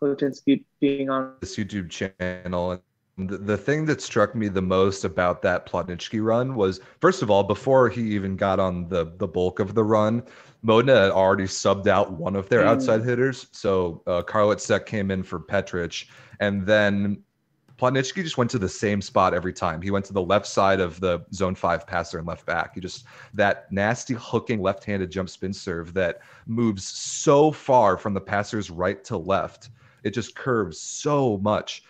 Płotnicki being on this YouTube channel. And the thing that struck me the most about that Płotnicki run was, first of all, before he even got on the bulk of the run, Modena had already subbed out one of their outside hitters. So Karlotsek came in for Petric. And then Płotnicki just went to the same spot every time. He went to the left side of the zone five passer and left back. He just, that nasty hooking left-handed jump spin serve that moves so far from the passer's right to left. It just curves so much.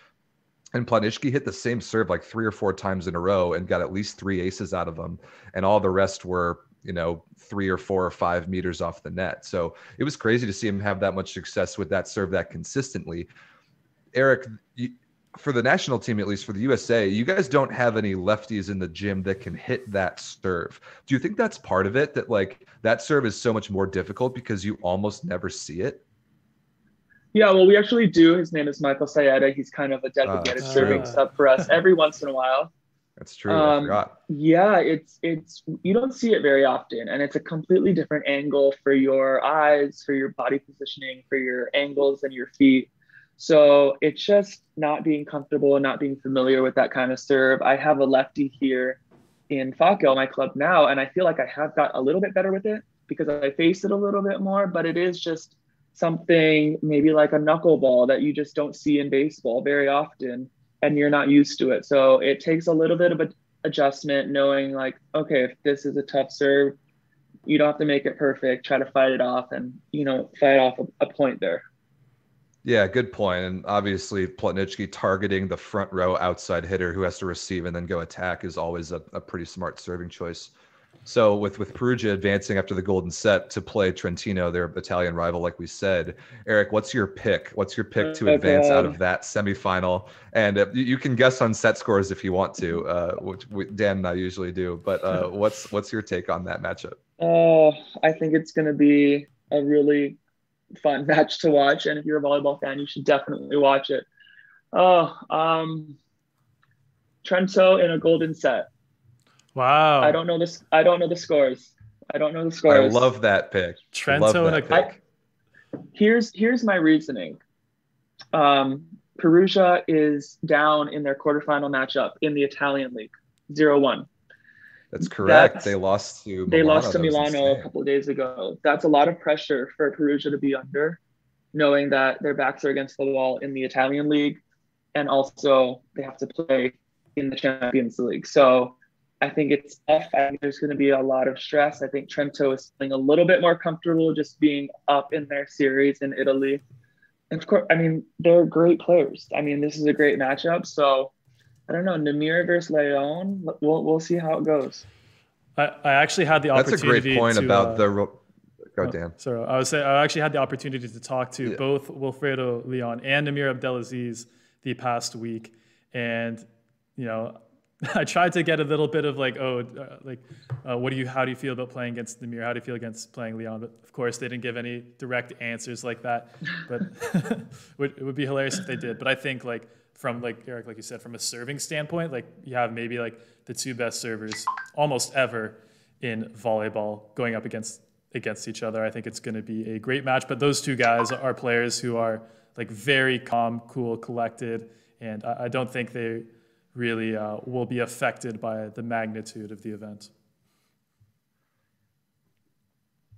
And Płotnicki hit the same serve like 3 or 4 times in a row and got at least 3 aces out of them. And all the rest were, you know, 3 or 4 or 5 meters off the net. So it was crazy to see him have that much success with that serve that consistently. Eric, for the national team, at least for the USA, you guys don't have any lefties in the gym that can hit that serve. Do you think that's part of it, that like that serve is so much more difficult because you almost never see it? Yeah, well, we actually do. His name is Michael Sayeda. He's kind of a designated serving sub for us every once in a while. That's true. I forgot. Yeah, it's you don't see it very often, and it's a completely different angle for your eyes, for your body positioning, for your angles and your feet. So it's just not being comfortable and not being familiar with that kind of serve. I have a lefty here in Fakel, my club now, and I feel like I have got a little bit better with it because I face it a little bit more, but it is just something maybe like a knuckleball that you just don't see in baseball very often, and you're not used to it. So it takes a little bit of an adjustment, knowing like, okay, if this is a tough serve, you don't have to make it perfect, try to fight it off and, you know, fight off a point there. Yeah, good point. And obviously Płotnicki targeting the front row outside hitter who has to receive and then go attack is always a pretty smart serving choice. So with Perugia advancing after the golden set to play Trentino, their Italian rival, like we said, Eric, what's your pick? What's your pick to advance out of that semifinal? And you can guess on set scores if you want to, which Dan and I usually do. But what's your take on that matchup? Oh, I think it's going to be a really fun match to watch. And if you're a volleyball fan, you should definitely watch it. Trento in a golden set. Wow. I don't know this. I don't know the scores. I love that pick. Trento and a pick. Here's my reasoning. Perugia is down in their quarterfinal matchup in the Italian league, 0-1. That's correct. They lost to Milano. A couple of days ago. That's a lot of pressure for Perugia to be under, knowing that their backs are against the wall in the Italian league, and also they have to play in the Champions League. So I think it's tough. I think there's going to be a lot of stress. I think Trento is feeling a little bit more comfortable just being up in their series in Italy. And of course, I mean, they're great players. I mean, this is a great matchup. So I don't know, Namir versus Leon. We'll see how it goes. I actually had the opportunity. That's a great point about the. Go, Dan. Sorry, I was saying I actually had the opportunity to talk to both Wilfredo Leon and Namir Abdelaziz the past week, and you know, I tried to get a little bit of like, how do you feel about playing against Namir? How do you feel against playing Leon? But of course, they didn't give any direct answers like that. But it would be hilarious if they did. But I think like from like Eric, like you said, from a serving standpoint, like you have maybe like the 2 best servers almost ever in volleyball going up against each other. I think it's going to be a great match. But those 2 guys are players who are like very calm, cool, collected, and I don't think they really will be affected by the magnitude of the event.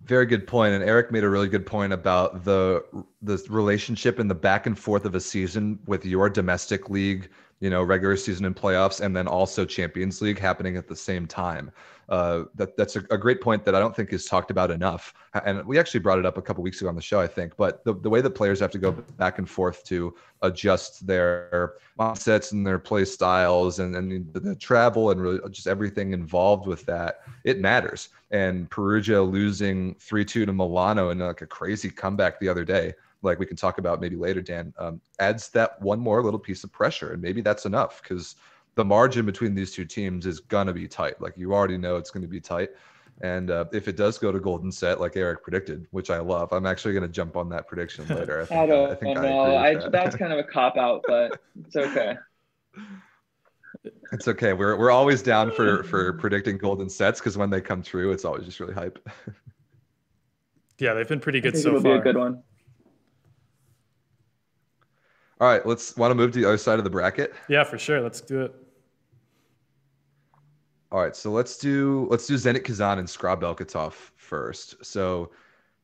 Very good point. And Eric made a really good point about the relationship and the back and forth of a season with your domestic league, you know, regular season and playoffs, and then also Champions League happening at the same time. That's a great point that I don't think is talked about enough. And we actually brought it up a couple weeks ago on the show, I think. But the way that players have to go back and forth to adjust their mindsets and their play styles and the travel and really just everything involved with that, it matters. And Perugia losing 3-2 to Milano in like a crazy comeback the other day, like we can talk about maybe later, Dan, adds that one more little piece of pressure. And maybe that's enough because the margin between these 2 teams is going to be tight. Like you already know it's going to be tight. And if it does go to golden set, like Eric predicted, which I love, I'm actually going to jump on that prediction later. I think that's kind of a cop-out, but it's okay. It's okay. We're always down for predicting golden sets because when they come true, it's always just really hype. Yeah, they've been pretty good so far. It will be a good one. All right, let's want to move to the other side of the bracket. Yeah, for sure. Let's do it. All right, so let's do Zenit Kazan and Skra Bełchatów first. So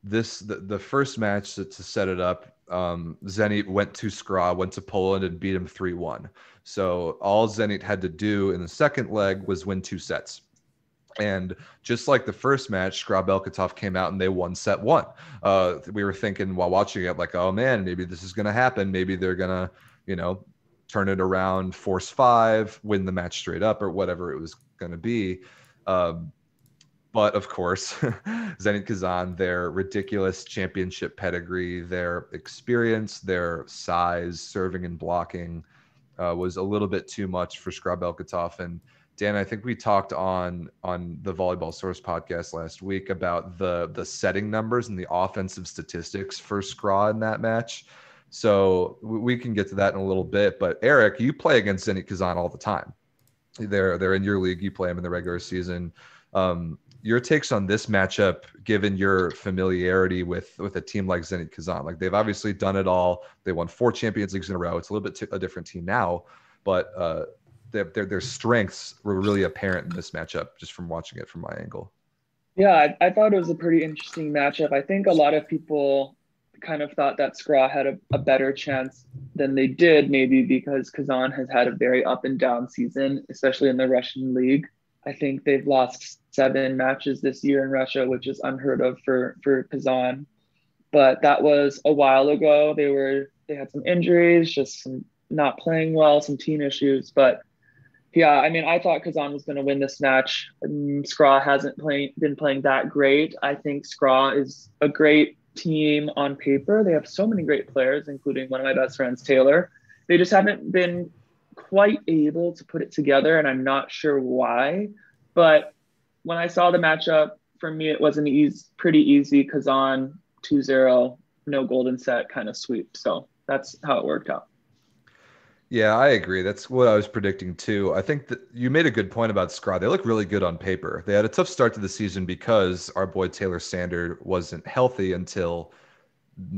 this the first match to set it up. Zenit went to Poland and beat him 3-1. So all Zenit had to do in the second leg was win two sets. And just like the first match, Skra Bełchatów came out and they won set one. We were thinking while watching it, like, oh man, maybe this is going to happen. Maybe they're going to, turn it around, force five, win the match straight up or whatever it was going to be. But of course, Zenit Kazan, their ridiculous championship pedigree, their experience, their size, serving and blocking was a little bit too much for Skra Bełchatów. And Dan, I think we talked on the Volleyball Source podcast last week about the setting numbers and the offensive statistics for Skra in that match. So we can get to that in a little bit. But Eric, you play against Zenit Kazan all the time. They're in your league. You play them in the regular season. Your takes on this matchup, given your familiarity with a team like Zenit Kazan, like they've obviously done it all. They won 4 Champions Leagues in a row. It's a little bit a different team now, but their strengths were really apparent in this matchup just from watching it from my angle. Yeah, I thought it was a pretty interesting matchup. I think a lot of people kind of thought that Skra had a better chance than they did, maybe because Kazan has had a very up and down season, especially in the Russian league. I think they've lost 7 matches this year in Russia, which is unheard of for Kazan. But that was a while ago. They had some injuries, just some not playing well, some team issues. But yeah, I mean, I thought Kazan was going to win this match. Skra hasn't been playing that great. I think Skra is a great team on paper. They have so many great players, including one of my best friends, Taylor. They just haven't been quite able to put it together, and I'm not sure why. But when I saw the matchup, for me it was an pretty easy Kazan 2-0, no golden set kind of sweep. So that's how it worked out. Yeah, I agree. That's what I was predicting too. I think that you made a good point about Skra. They look really good on paper. They had a tough start to the season because our boy Taylor Sander wasn't healthy until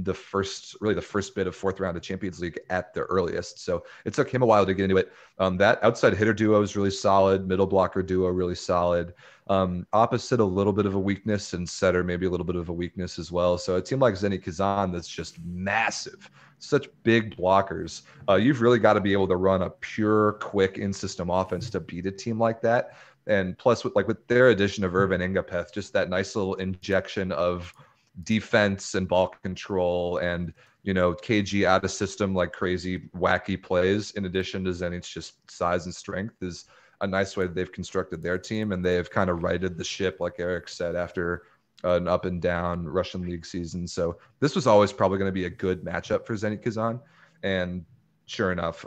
the first bit of fourth round of Champions League at the earliest. So it took him a while to get into it. That outside hitter duo is really solid. Middle blocker duo, really solid. Opposite, a little bit of a weakness, and setter, maybe a little bit of a weakness as well. So a team like Zenit Kazan, that's just massive, such big blockers. You've really got to be able to run a pure, quick in-system offense to beat a team like that. And plus with their addition of Earvin N'Gapeth, just that nice little injection of defense and ball control and KG out of system, like crazy wacky plays, in addition to Zenit's just size and strength, is a nice way that they've constructed their team, and they have kind of righted the ship, like Eric said, after an up and down Russian league season. So this was always probably going to be a good matchup for Zenit Kazan, and sure enough,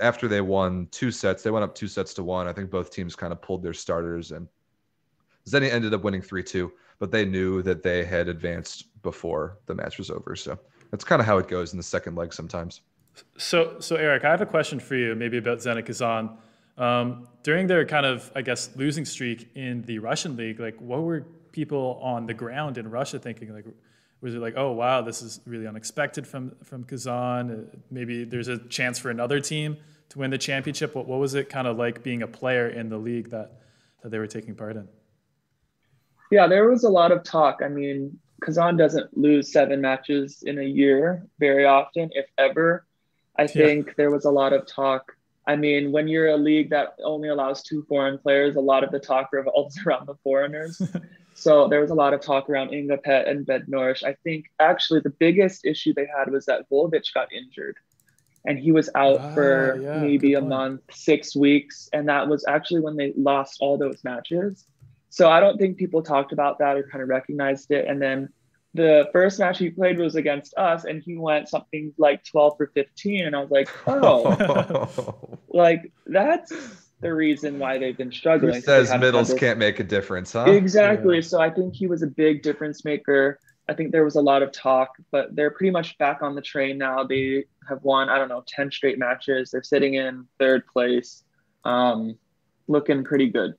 after they won 2 sets, they went up 2-1. I think both teams kind of pulled their starters, and Zenit ended up winning 3-2, but they knew that they had advanced before the match was over. So that's kind of how it goes in the second leg sometimes. So Eric, I have a question for you, maybe about Zenit Kazan. During their kind of, I guess, losing streak in the Russian league, like, what were people on the ground in Russia thinking? Like, was it like, oh wow, this is really unexpected from Kazan? Maybe there's a chance for another team to win the championship. What was it kind of like being a player in the league that they were taking part in? Yeah, there was a lot of talk. I mean, Kazan doesn't lose 7 matches in a year very often, if ever. I think there was a lot of talk. I mean, when you're a league that only allows 2 foreign players, a lot of the talk revolves around the foreigners. So there was a lot of talk around N'Gapeth and Bednarz. I think actually the biggest issue they had was that Volkov got injured, and he was out for maybe a month, 6 weeks. And that was actually when they lost all those matches. So I don't think people talked about that or kind of recognized it. And then the first match he played was against us, and he went something like 12 for 15. And I was like, oh, like that's the reason why they've been struggling. Who says middles can't make a difference, huh? Exactly. Yeah. So I think he was a big difference maker. I think there was a lot of talk, but they're pretty much back on the train now. They have won, 10 straight matches. They're sitting in 3rd place, looking pretty good.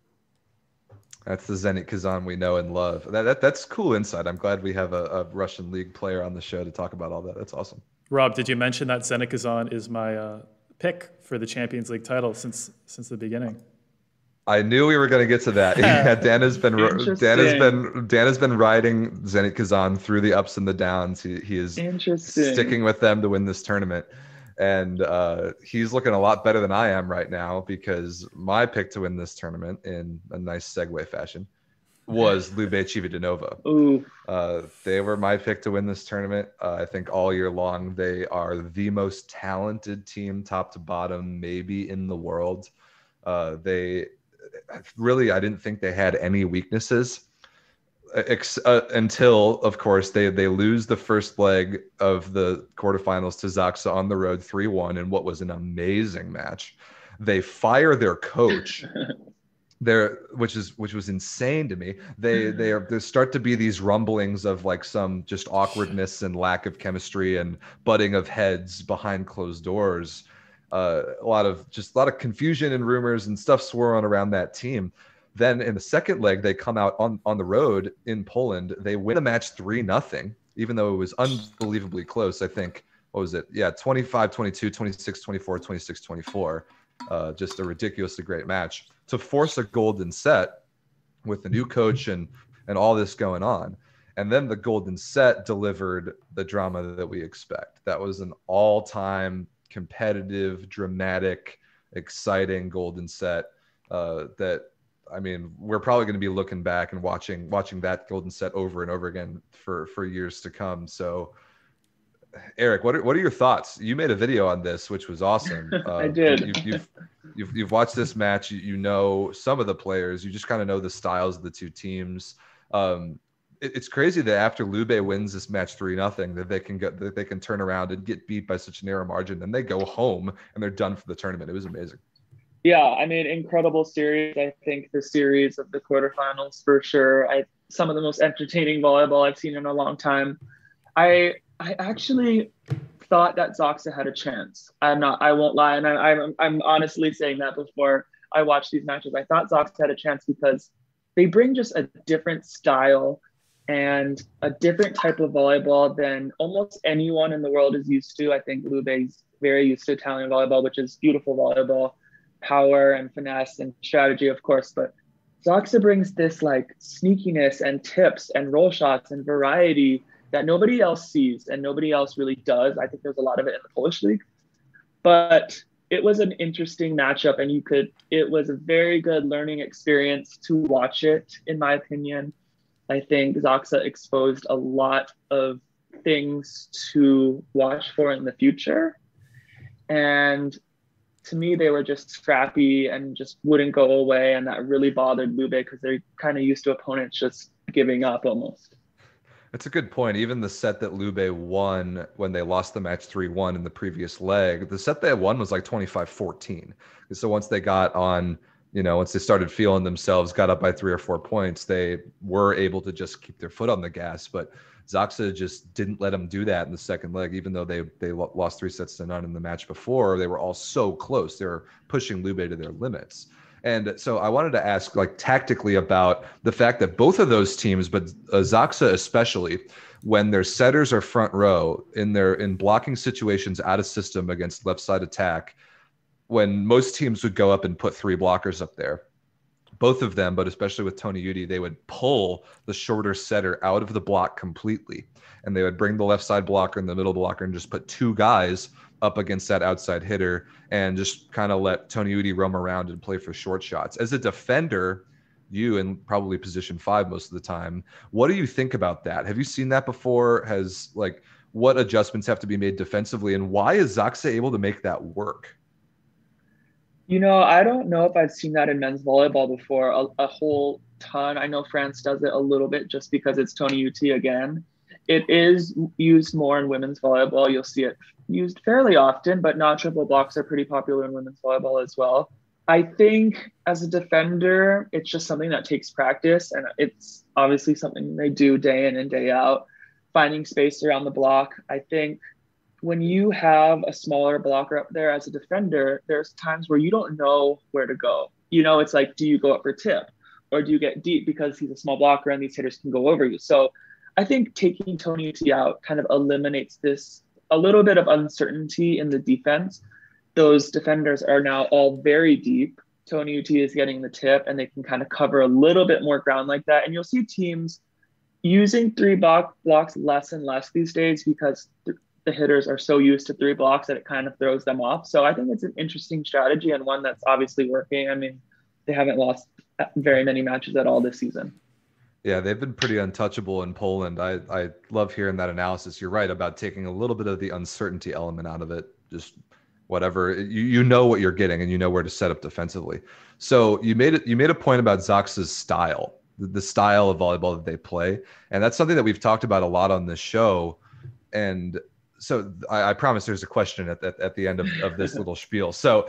That's the Zenit Kazan we know and love. That's cool insight. I'm glad we have a Russian league player on the show to talk about all that. That's awesome. Rob, did you mention that Zenit Kazan is my pick for the Champions League title since the beginning? I knew we were going to get to that. Yeah, Dan has been riding Zenit Kazan through the ups and the downs. He is sticking with them to win this tournament. And he's looking a lot better than I am right now, because my pick to win this tournament, in a nice segue fashion, was Lube Civitanova. They were my pick to win this tournament. I think all year long, they are the most talented team, top to bottom, maybe in the world. They really, I didn't think they had any weaknesses until, of course, they lose the first leg of the quarterfinals to ZAKSA on the road 3-1 in what was an amazing match. They fire their coach. Which was insane to me. There start to be these rumblings of like some just awkwardness and lack of chemistry and butting of heads behind closed doors. A lot of confusion and rumors and stuff swirling around that team. Then in the second leg, they come out on the road in Poland. They win the match 3-0, even though it was unbelievably close. I think, what was it? Yeah, 25-22, 26-24, 26-24. Just a ridiculously great match to force a golden set with the new coach and all this going on. And then the golden set delivered the drama that we expect. That was an all-time competitive, dramatic, exciting golden set that, I mean, we're probably going to be looking back and watching that golden set over and over again for years to come. So Eric, what are your thoughts? You made a video on this, which was awesome. I did. You've watched this match. You know some of the players. You just kind of know the styles of the two teams. It's crazy that after Lube wins this match 3-0, that they can turn around and get beat by such a narrow margin. Then they go home and they're done for the tournament. It was amazing. Yeah, I mean, incredible series. I think the series of the quarterfinals for sure. Some of the most entertaining volleyball I've seen in a long time. I actually thought that ZAKSA had a chance. I won't lie. And I'm honestly saying that before I watched these matches. I thought ZAKSA had a chance because they bring just a different style and a different type of volleyball than almost anyone in the world is used to. I think Lube's very used to Italian volleyball, which is beautiful volleyball, power and finesse and strategy, of course. But ZAKSA brings this like sneakiness and tips and roll shots and variety that nobody else sees and nobody else really does. I think there's a lot of it in the Polish league, but it was an interesting matchup and it was a very good learning experience to watch it, in my opinion. I think ZAKSA exposed a lot of things to watch for in the future. And to me, they were just scrappy and just wouldn't go away. And that really bothered Lube because they're kind of used to opponents just giving up almost. That's a good point. Even the set that Lube won when they lost the match 3-1 in the previous leg, the set they won was like 25-14. So once they got on, once they started feeling themselves, got up by 3 or 4 points, they were able to just keep their foot on the gas. But ZAKSA just didn't let them do that in the second leg, even though they lost 3-0 in the match before. They were all so close. They were pushing Lube to their limits. And so I wanted to ask, like, tactically about the fact that both of those teams, but ZAKSA especially, when their setters are front row in blocking situations out of system against left side attack, when most teams would go up and put three blockers up there, both of them, but especially with Toniutti, they would pull the shorter setter out of the block completely. And they would bring the left side blocker and the middle blocker and just put two guys up against that outside hitter and just kind of let Toniutti roam around and play for short shots. As a defender, you in probably position 5 most of the time, what do you think about that? Have you seen that before? What adjustments have to be made defensively, and why is ZAKSA able to make that work? I don't know if I've seen that in men's volleyball before a whole ton. I know France does it a little bit just because it's Toniutti again. It is used more in women's volleyball. You'll see it used fairly often, but not triple blocks are pretty popular in women's volleyball as well. I think as a defender, it's just something that takes practice, and it's obviously something they do day in and day out, finding space around the block. I think when you have a smaller blocker up there as a defender, there's times where you don't know where to go. It's like, do you go up for tip? or do you get deep because he's a small blocker and these hitters can go over you? So I think taking Toniutti out kind of eliminates this a little bit of uncertainty in the defense. Those defenders are now all very deep. Toniutti is getting the tip, and they can kind of cover a little bit more ground like that. And you'll see teams using three blocks less and less these days because the hitters are so used to three blocks that it kind of throws them off. So I think it's an interesting strategy and one that's obviously working. I mean, they haven't lost very many matches at all this season. Yeah, they've been pretty untouchable in Poland. I love hearing that analysis. You're right about taking a little bit of the uncertainty element out of it. Just whatever, you know what you're getting and you know where to set up defensively. So you made a point about ZAKSA's style, the style of volleyball that they play. And that's something that we've talked about a lot on this show. And so I promise there's a question at the end of this little spiel. So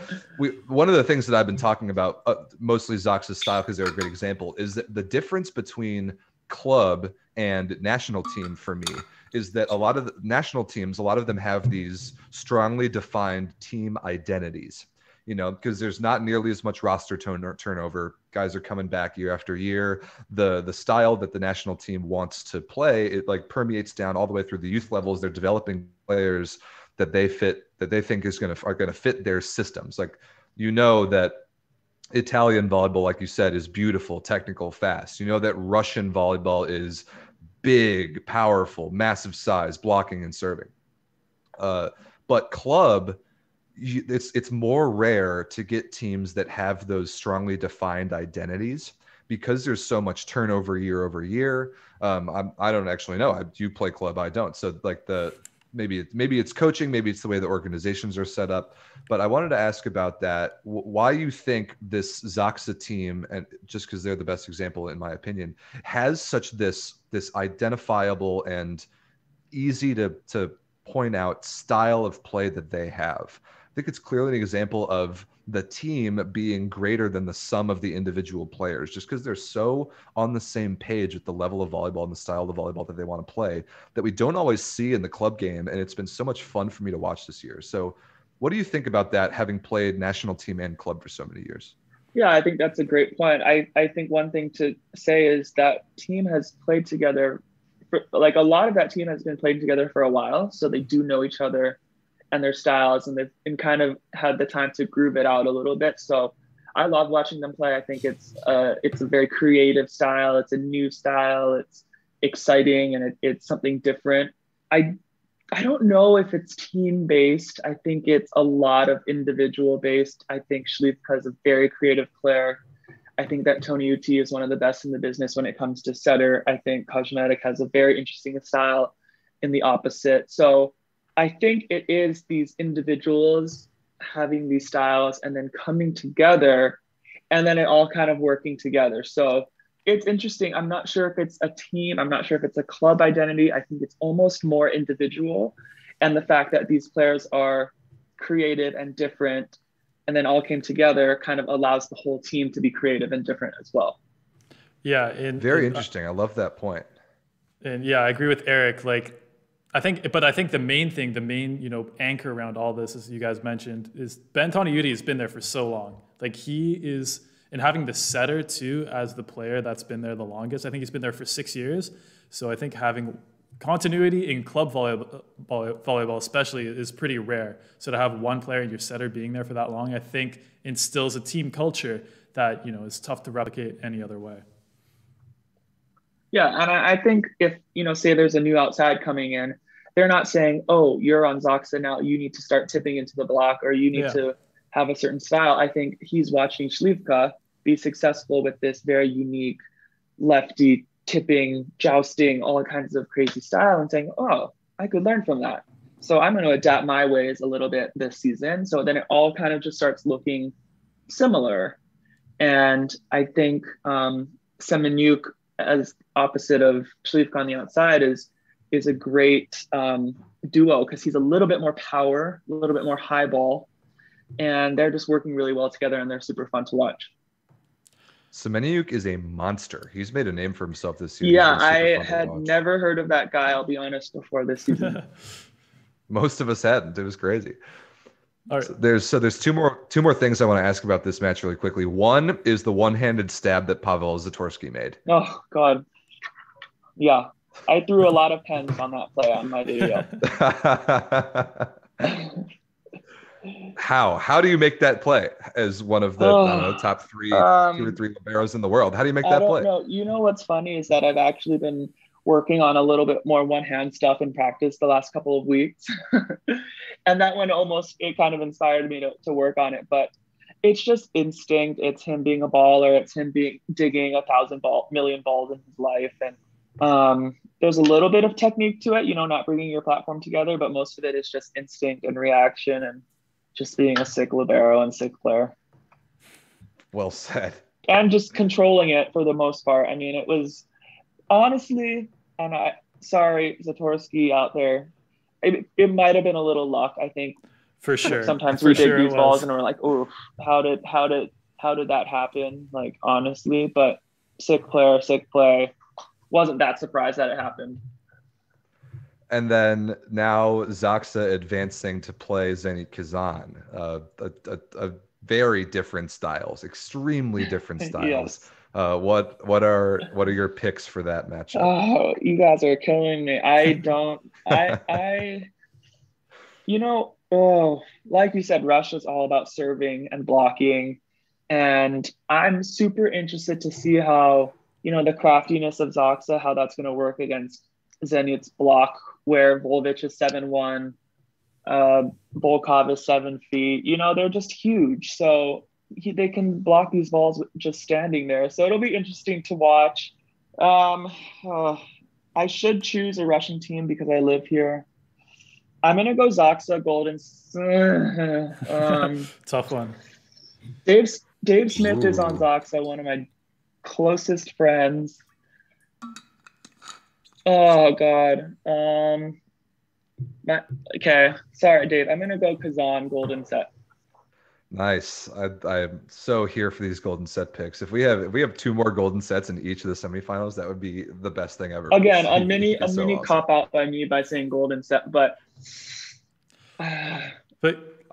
one of the things that I've been talking about, mostly ZAKSA's style, because they're a great example, is that the difference between club and national team for me is that a lot of the national teams, a lot of them have these strongly defined team identities, you know, because there's not nearly as much roster turnover. Guys are coming back year after year. The style that the national team wants to play, it like permeates down all the way through the youth levels. They're developing players that they fit, that they think are going to fit their systems. Like, you know, that Italian volleyball, like you said, is beautiful, technical, fast. You know that Russian volleyball is big, powerful, massive size, blocking and serving. But club, it's more rare to get teams that have those strongly defined identities because there's so much turnover year over year. I don't actually know. You play club, I don't. So like maybe it's coaching, maybe it's the way the organizations are set up. But I wanted to ask about that, why you think this ZAKSA team, and just because they're the best example in my opinion, has such this identifiable and easy to point out style of play that they have. I think it's clearly an example of the team being greater than the sum of the individual players, just because they're so on the same page with the level of volleyball and the style of volleyball that they want to play that we don't always see in the club game. And it's been so much fun for me to watch this year. So what do you think about that, having played national team and club for so many years? Yeah, I think that's a great point. I think one thing to say is that team has played together, a lot of that team has been playing together for a while. So they do know each other and their styles, and they've been kind of had the time to groove it out a little bit. So I love watching them play. I think it's a very creative style. It's a new style. It's exciting, and it's something different. I don't know if it's team-based. I think it's a lot of individual-based. I think Śliwka is a very creative player. I think that Toniutti is one of the best in the business when it comes to setter. I think Kozmetic has a very interesting style in the opposite. So I think it is these individuals having these styles and then coming together, and then it all kind of working together. So it's interesting. I'm not sure if it's a team. I'm not sure if it's a club identity. I think it's almost more individual. And the fact that these players are creative and different and then all came together kind of allows the whole team to be creative and different as well. Yeah. Very interesting. I love that point. And yeah, I agree with Eric. I think the main anchor around all this, as you guys mentioned, is Ben Toniutti has been there for so long. He is, and having the setter too as the player that's been there the longest. I think he's been there for 6 years. So I think having continuity in club volleyball especially is pretty rare. So to have one player and your setter being there for that long, I think instills a team culture that is tough to replicate any other way. Yeah, and I think if, say there's a new outside coming in, they're not saying, oh, you're on ZAKSA now, you need to start tipping into the block, or you need to have a certain style. I think he's watching Śliwka be successful with this very unique lefty tipping, jousting, all kinds of crazy style, and saying, oh, I could learn from that. So I'm going to adapt my ways a little bit this season. So then it all kind of just starts looking similar. And I think Semeniuk, as opposite of Śliwka on the outside, is a great duo, because he's a little bit more power, a little bit more high ball, and they're just working really well together, and they're super fun to watch. Semeniuk is a monster. He's made a name for himself this season. Yeah, I had never heard of that guy, I'll be honest, before this season. Most of us hadn't. It was crazy. All right. So there's two more things I want to ask about this match really quickly. One is the one-handed stab that Pavel Zatorski made. Oh God, yeah, I threw a lot of pens on that play on my video. How do you make that play as one of the top two or three liberos in the world? How do you make that play? I don't know. You know what's funny is that I've actually been working on a little bit more one-hand stuff in practice the last couple of weeks. And that one kind of inspired me to work on it. But it's just instinct. It's him being a baller. It's him digging 1,000 million balls in his life. And there's a little bit of technique to it, not bringing your platform together, but most of it is just instinct and reaction and just being a sick libero and sick player. Well said. And just controlling it for the most part. I mean, it was honestly, and sorry, Zatorski out there, it might have been a little luck, I think. For sure. Sometimes we dig these balls and we're like, oh, how did that happen? Like, honestly, but sick play. Wasn't that surprised that it happened. And then now ZAKSA advancing to play Zenit Kazan, a very different styles, extremely different styles. Yes. What are your picks for that matchup? Oh, you guys are killing me. Like you said, Russia's all about serving and blocking, and I'm super interested to see how, the craftiness of ZAKSA, how that's going to work against Zenit's block, where Volvic is 7'1", Volkov is 7 feet. They're just huge. So they can block these balls just standing there. So it'll be interesting to watch. I should choose a Russian team because I live here. I'm going to go ZAKSA, Golden. Tough one. Dave Smith is on ZAKSA, one of my closest friends. Oh, God. Okay. Sorry, Dave. I'm going to go Kazan, Golden set. Nice. I'm so here for these golden set picks. If we have two more golden sets in each of the semifinals, that would be the best thing ever. Again, a mini awesome cop out by me by saying golden set, but I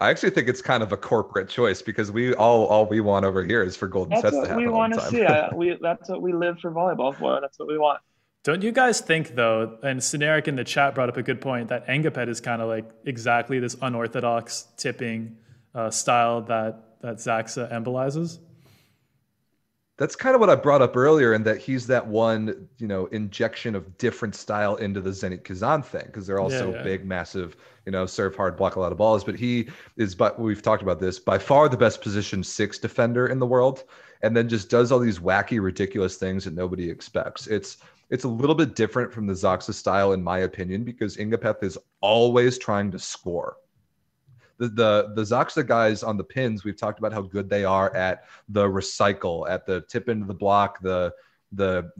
actually think it's kind of a corporate choice because we all we want over here is for golden sets to happen. That's what we want to see. That's what we live for volleyball for. That's what we want. Don't you guys think, though, and Sinerik in the chat brought up a good point, that N'Gapeth is kind of like exactly this unorthodox tipping style that ZAKSA embolizes? That's kind of what I brought up earlier, in that he's that one, injection of different style into the Zenit Kazan thing, because they're all so big, massive, serve hard, block a lot of balls. But he is, we've talked about this, by far the best position 6 defender in the world, and then just does all these wacky, ridiculous things that nobody expects. It's a little bit different from the ZAKSA style, in my opinion, because N'Gapeth is always trying to score. The ZAKSA guys on the pins, we've talked about how good they are at the recycle, at the tip into the block, the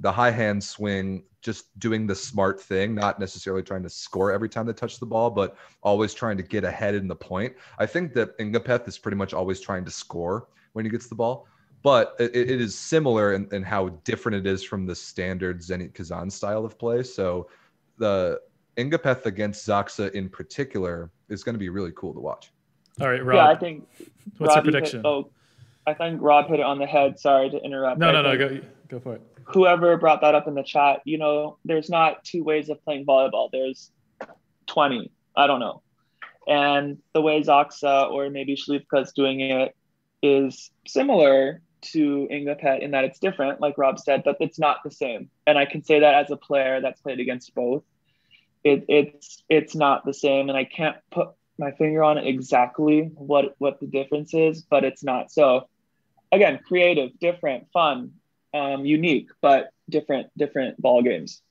high hand swing, just doing the smart thing, not necessarily trying to score every time they touch the ball, but always trying to get ahead in the point. I think that N'Gapeth is pretty much always trying to score when he gets the ball, but it is similar in how different it is from the standard Zenit Kazan style of play. So the N'Gapeth against ZAKSA in particular is going to be really cool to watch. All right, Rob. Yeah, I think. What's your prediction? I think Rob hit it on the head. Sorry to interrupt. No. Go for it. Whoever brought that up in the chat, there's not 2 ways of playing volleyball. There's 20. I don't know. And the way ZAKSA or maybe Śliwka is doing it is similar to N'Gapeth in that it's different, like Rob said, but it's not the same. And I can say that as a player that's played against both. It's not the same, and I can't put my finger on it exactly what the difference is, but it's not. So again, creative, different, fun, unique, but different ball games.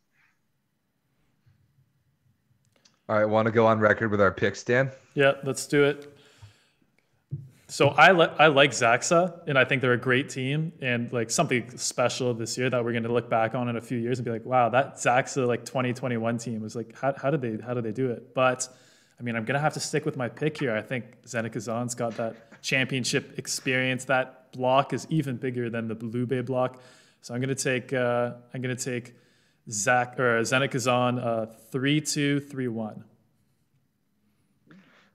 All right, want to go on record with our picks, Dan? Yeah, let's do it. So I like ZAKSA, and I think they're a great team, and like something special this year that we're going to look back on in a few years and be like, wow, that ZAKSA 2021 team was like, how did they do it? But I mean, I'm going to have to stick with my pick here. I think Zenit Kazan's got that championship experience. That block is even bigger than the Lube block, so I'm going to take Zenit Kazan 3-2, 3-1.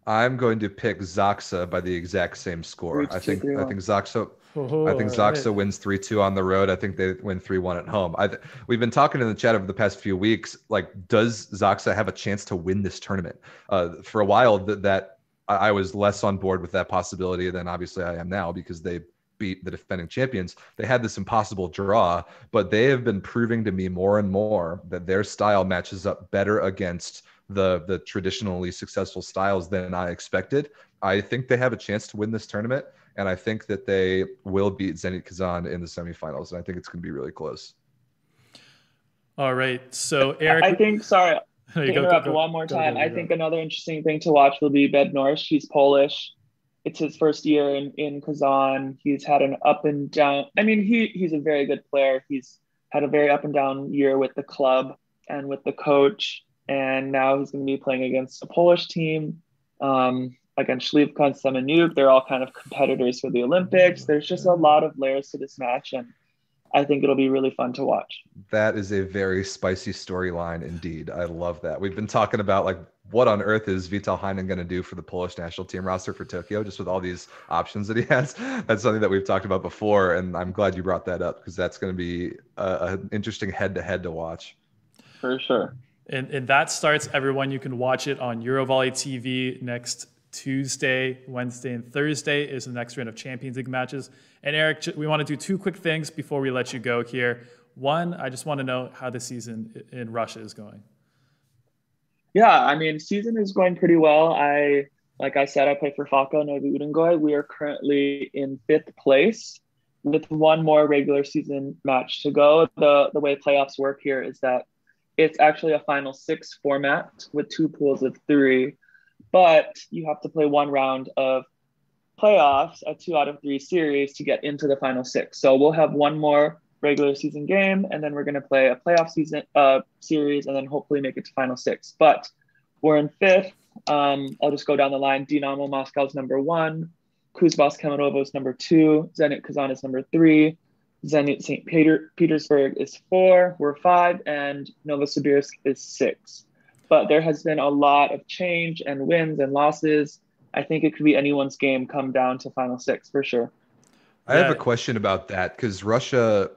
I'm going to pick ZAKSA by the exact same score. I think ZAKSA wins 3-2 on the road. I think they win 3-1 at home. We've been talking in the chat over the past few weeks, like, does ZAKSA have a chance to win this tournament? For a while, that I was less on board with that possibility than obviously I am now, because they beat the defending champions. They had this impossible draw, but they have been proving to me more and more that their style matches up better against the traditionally successful styles than I expected. I think they have a chance to win this tournament, and I think that they will beat Zenit Kazan in the semifinals, and I think it's going to be really close. All right, so Eric, I think, sorry, interrupt one more time. I think another interesting thing to watch will be Bednarz. He's Polish. It's his first year in Kazan. He's had an up and down. I mean, he's a very good player. He's had a very up and down year with the club and with the coach. And now he's going to be playing against a Polish team, against Śliwka and Semeniuk. They're all kind of competitors for the Olympics. There's just a lot of layers to this match, and I think it'll be really fun to watch. That is a very spicy storyline indeed. I love that. We've been talking about, like, what on earth is Vital Heinen going to do for the Polish national team roster for Tokyo, just with all these options that he has? That's something that we've talked about before, and I'm glad you brought that up, because that's going to be an interesting head-to-head to watch. For sure. And that starts, everyone. You can watch it on Eurovolley TV next Tuesday, Wednesday, and Thursday is the next round of Champions League matches. And Eric, we want to do two quick things before we let you go here. One, I just want to know how the season in Russia is going. Yeah, I mean, season is going pretty well. Like I said, I play for Fakel Novoduginskoye. We are currently in 5th place with one more regular season match to go. The way playoffs work here is that it's actually a final 6 format with 2 pools of 3, but you have to play one round of playoffs, a 2 out of 3 series, to get into the final 6. So we'll have one more regular season game, and then we're going to play a playoff season series, and then hopefully make it to final 6. But we're in 5th. I'll just go down the line. Dinamo Moscow is number 1. Kuzbass Kemerovo is number 2. Zenit Kazan is number 3. Zenit St. Petersburg is 4, we're 5, and Novosibirsk is 6. But there has been a lot of change and wins and losses. I think it could be anyone's game come down to final 6 for sure. I have a question about that, because Russia's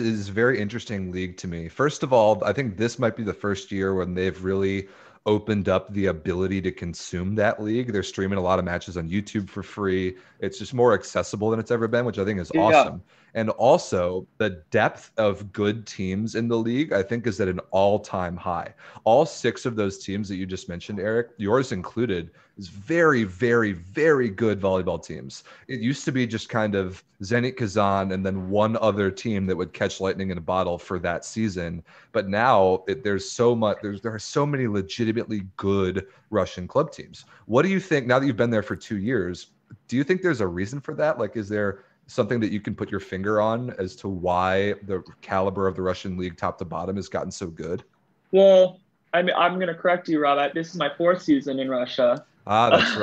is a very interesting league to me. First of all, I think this might be the first year when they've really opened up the ability to consume that league. They're streaming a lot of matches on YouTube for free. It's just more accessible than it's ever been, which I think is awesome. And also the depth of good teams in the league, I think, is at an all-time high. All 6 of those teams that you just mentioned, Eric, yours included, is very, very, very good volleyball teams. It used to be just kind of Zenit Kazan and then one other team that would catch lightning in a bottle for that season. But now there are so many legitimately good Russian club teams. What do you think, now that you've been there for 2 years, do you think there's a reason for that? Like, is there something that you can put your finger on as to why the caliber of the Russian league top to bottom has gotten so good? Well, I mean, I'm going to correct you, Rob. This is my 4th season in Russia. Ah, that's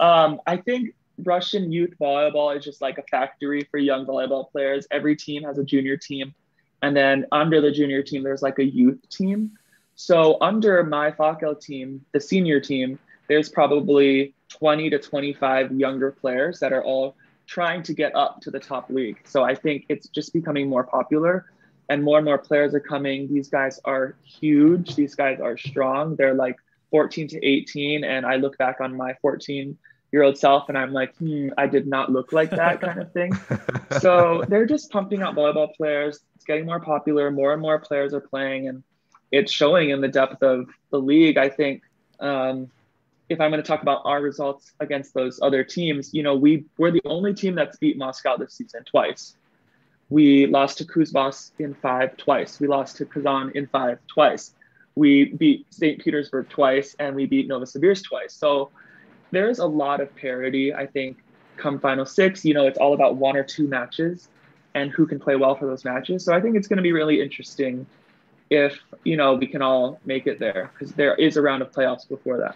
right. I think Russian youth volleyball is just like a factory for young volleyball players. Every team has a junior team. And then under the junior team, there's like a youth team. So under my Fakel team, the senior team, there's probably 20 to 25 younger players that are all trying to get up to the top league. So I think it's just becoming more popular, and more players are coming. These guys are huge. These guys are strong. They're like 14 to 18. And I look back on my 14-year-old self and I'm like, I did not look like that kind of thing. So they're just pumping out volleyball players. It's getting more popular. More and more players are playing, and it's showing in the depth of the league. I think, if I'm going to talk about our results against those other teams, you know, we're the only team that's beat Moscow this season twice. We lost to Kuzbass in 5 twice. We lost to Kazan in 5 twice. We beat St. Petersburg twice, and we beat Novosibirsk twice. So there's a lot of parity, I think, come final 6. You know, it's all about 1 or 2 matches and who can play well for those matches. So I think it's going to be really interesting if, you know, we can all make it there, because there is a round of playoffs before that.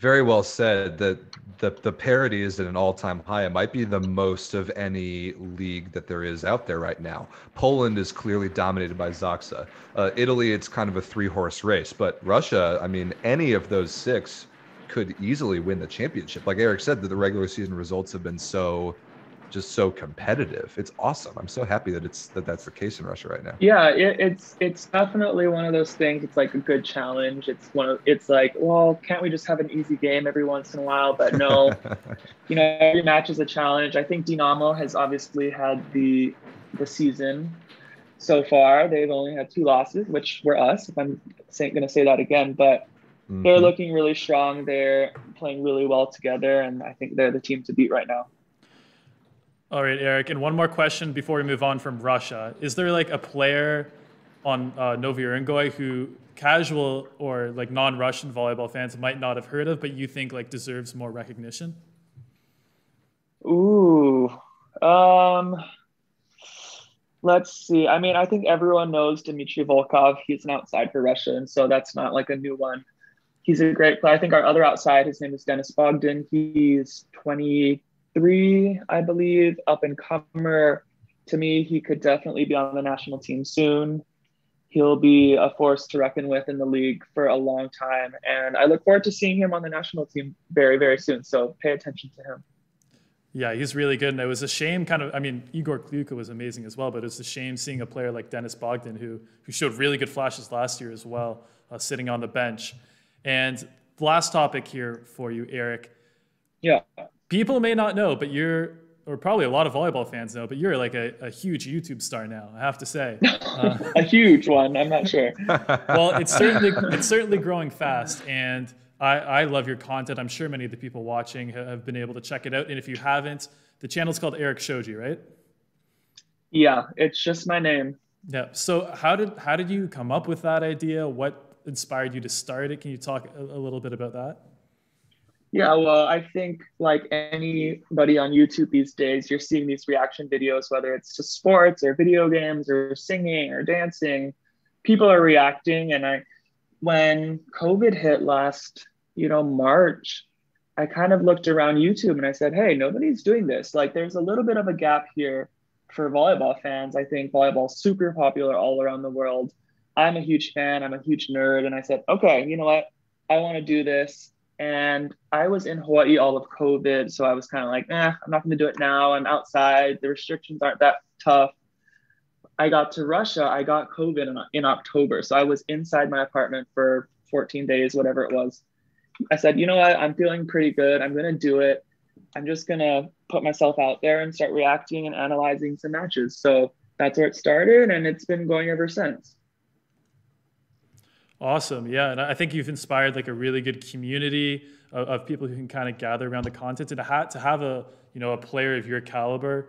Very well said. The parity is at an all-time high. It might be the most of any league that there is out there right now. Poland is clearly dominated by ZAKSA. Italy, it's kind of a 3-horse race. But Russia, I mean, any of those 6 could easily win the championship. Like Eric said, that the regular season results have been so competitive. It's awesome. I'm so happy that that's the case in Russia right now. Yeah, it's definitely one of those things. It's like a good challenge. It's like, well, can't we just have an easy game every once in a while? But no, every match is a challenge. I think Dinamo has obviously had the season so far. They've only had 2 losses, which were us, if I'm going to say that again, but mm-hmm. They're looking really strong. They're playing really well together, and I think they're the team to beat right now. All right, Eric, and one more question before we move on from Russia. Is there like a player on Novi Urengoy who casual or like non-Russian volleyball fans might not have heard of, but you think like deserves more recognition? Ooh, let's see. I mean, I think everyone knows Dmitry Volkov. He's an outside for Russia, and so that's not like a new one. He's a great player. I think our other outside, his name is Dennis Bogdan. He's 23, I believe, up and comer. To me, he could definitely be on the national team soon. He'll be a force to reckon with in the league for a long time, and I look forward to seeing him on the national team very, very soon, so pay attention to him. Yeah, he's really good, and it was a shame Igor Kliuka was amazing as well, but it's a shame seeing a player like Dennis Bogdan, who showed really good flashes last year as well, sitting on the bench. And the last topic here for you, Eric. Yeah. People may not know, but probably a lot of volleyball fans know, but you're like a huge YouTube star now, I have to say. A huge one, I'm not sure. Well, it's certainly growing fast, and I love your content. I'm sure many of the people watching have been able to check it out, and if you haven't, the channel's called Eric Shoji, right? Yeah, it's just my name. Yeah, so how did you come up with that idea? What inspired you to start it? Can you talk a little bit about that? Yeah, well, I think like anybody on YouTube these days, you're seeing these reaction videos, whether it's to sports or video games or singing or dancing. People are reacting. And when COVID hit last, March, I kind of looked around YouTube and I said, hey, nobody's doing this. Like, there's a little bit of a gap here for volleyball fans. I think volleyball's super popular all around the world. I'm a huge fan. I'm a huge nerd. And I said, okay, you know what? I want to do this. And I was in Hawaii all of COVID, so I was kind of like, I'm not going to do it now. I'm outside. The restrictions aren't that tough. I got to Russia. I got COVID in October, so I was inside my apartment for 14 days, whatever it was. I said, you know what? I'm feeling pretty good. I'm going to do it. I'm just going to put myself out there and start reacting and analyzing some matches. So that's where it started, and it's been going ever since. Awesome. Yeah. And I think you've inspired like a really good community of people who can kind of gather around the content, and to have a player of your caliber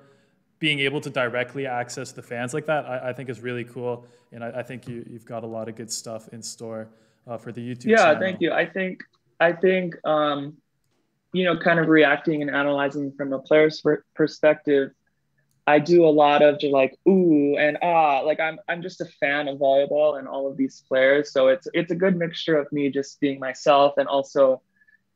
being able to directly access the fans like that, I think is really cool. And I think you've got a lot of good stuff in store for the YouTube channel. Yeah, thank you. I think kind of reacting and analyzing from a player's perspective, I do a lot of just like, ooh, and ah, like I'm just a fan of volleyball and all of these players. So it's a good mixture of me just being myself and also,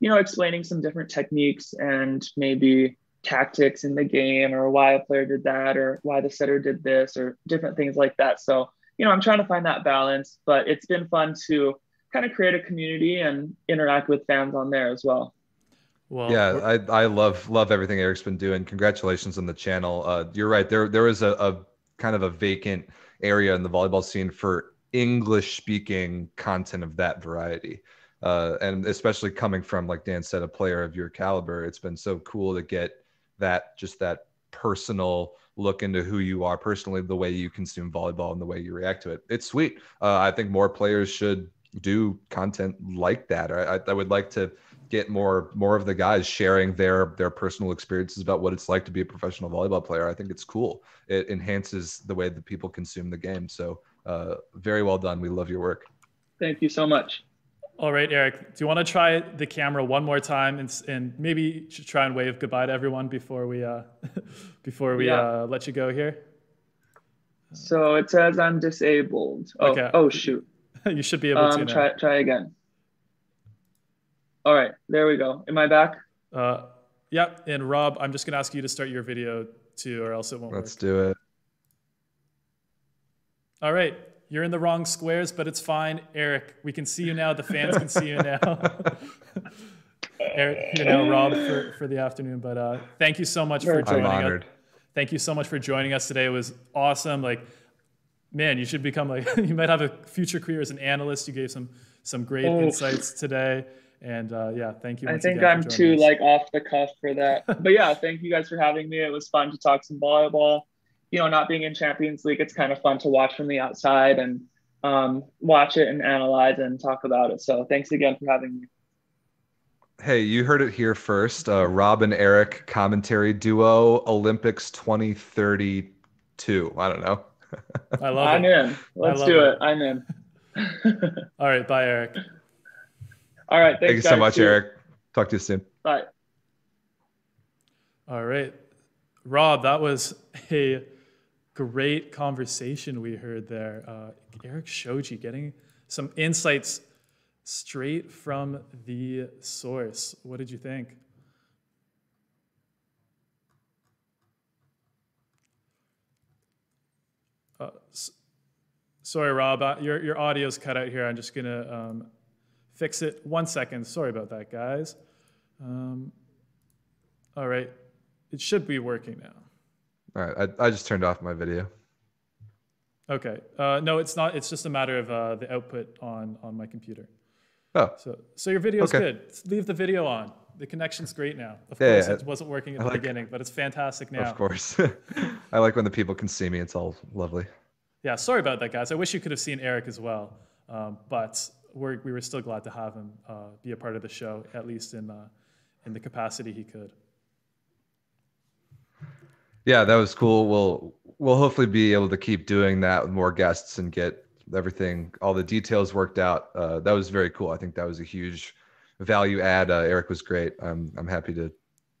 explaining some different techniques and maybe tactics in the game or why a player did that or why the setter did this or different things like that. So, I'm trying to find that balance, but it's been fun to kind of create a community and interact with fans on there as well. Well, yeah, I love everything Eric's been doing. Congratulations on the channel. You're right. There is a kind of a vacant area in the volleyball scene for English speaking content of that variety. And especially coming from, like Dan said, a player of your caliber, it's been so cool to get that personal look into who you are personally, the way you consume volleyball and the way you react to it. It's sweet. I think more players should do content like that. I would like to get more of the guys sharing their personal experiences about what it's like to be a professional volleyball player. I think it's cool. It enhances the way that people consume the game. So very well done. We love your work. Thank you so much. All right, Eric, do you want to try the camera one more time and maybe try and wave goodbye to everyone before we let you go here? So it says I'm disabled. Oh, okay. Oh shoot. You should be able to now. Try again. All right, there we go. Am I back? Yep. Yeah. And Rob, I'm just going to ask you to start your video too, or else it won't work. Let's do it. All right. You're in the wrong squares, but it's fine. Eric, we can see you now. The fans can see you now. Eric, Rob, for the afternoon. But thank you so much for joining us. Thank you so much for joining us today. It was awesome. Like, man, you should become you might have a future career as an analyst. You gave some great insights today. And yeah, thank you. I think I'm too off the cuff for that. But yeah, thank you guys for having me. It was fun to talk some volleyball. Not being in Champions League, it's kind of fun to watch from the outside and watch it and analyze and talk about it. So thanks again for having me. Hey, you heard it here first. Rob and Eric, commentary duo, Olympics 2032. I don't know. I love it. I'm in. Let's do it. I'm in. All right. Bye, Eric. All right. Thank you so much, Eric. Talk to you soon. Bye. All right. Rob, that was a great conversation we heard there. Eric Shoji getting some insights straight from the source. What did you think? Sorry, Rob, your audio's cut out here. I'm just going to fix it. 1 second. Sorry about that, guys. All right. It should be working now. All right. I just turned off my video. Okay. No, it's not. It's just a matter of the output on my computer. Oh. So your video's good. Leave the video on. The connection's great now. Of course, it wasn't working at the beginning, but it's fantastic now. Of course. I like when the people can see me. It's all lovely. Yeah, sorry about that, guys. I wish you could have seen Eric as well, but we were still glad to have him be a part of the show, at least in the capacity he could. Yeah, that was cool. We'll hopefully be able to keep doing that with more guests and get all the details worked out. That was very cool. I think that was a huge value add. Eric was great. I'm happy to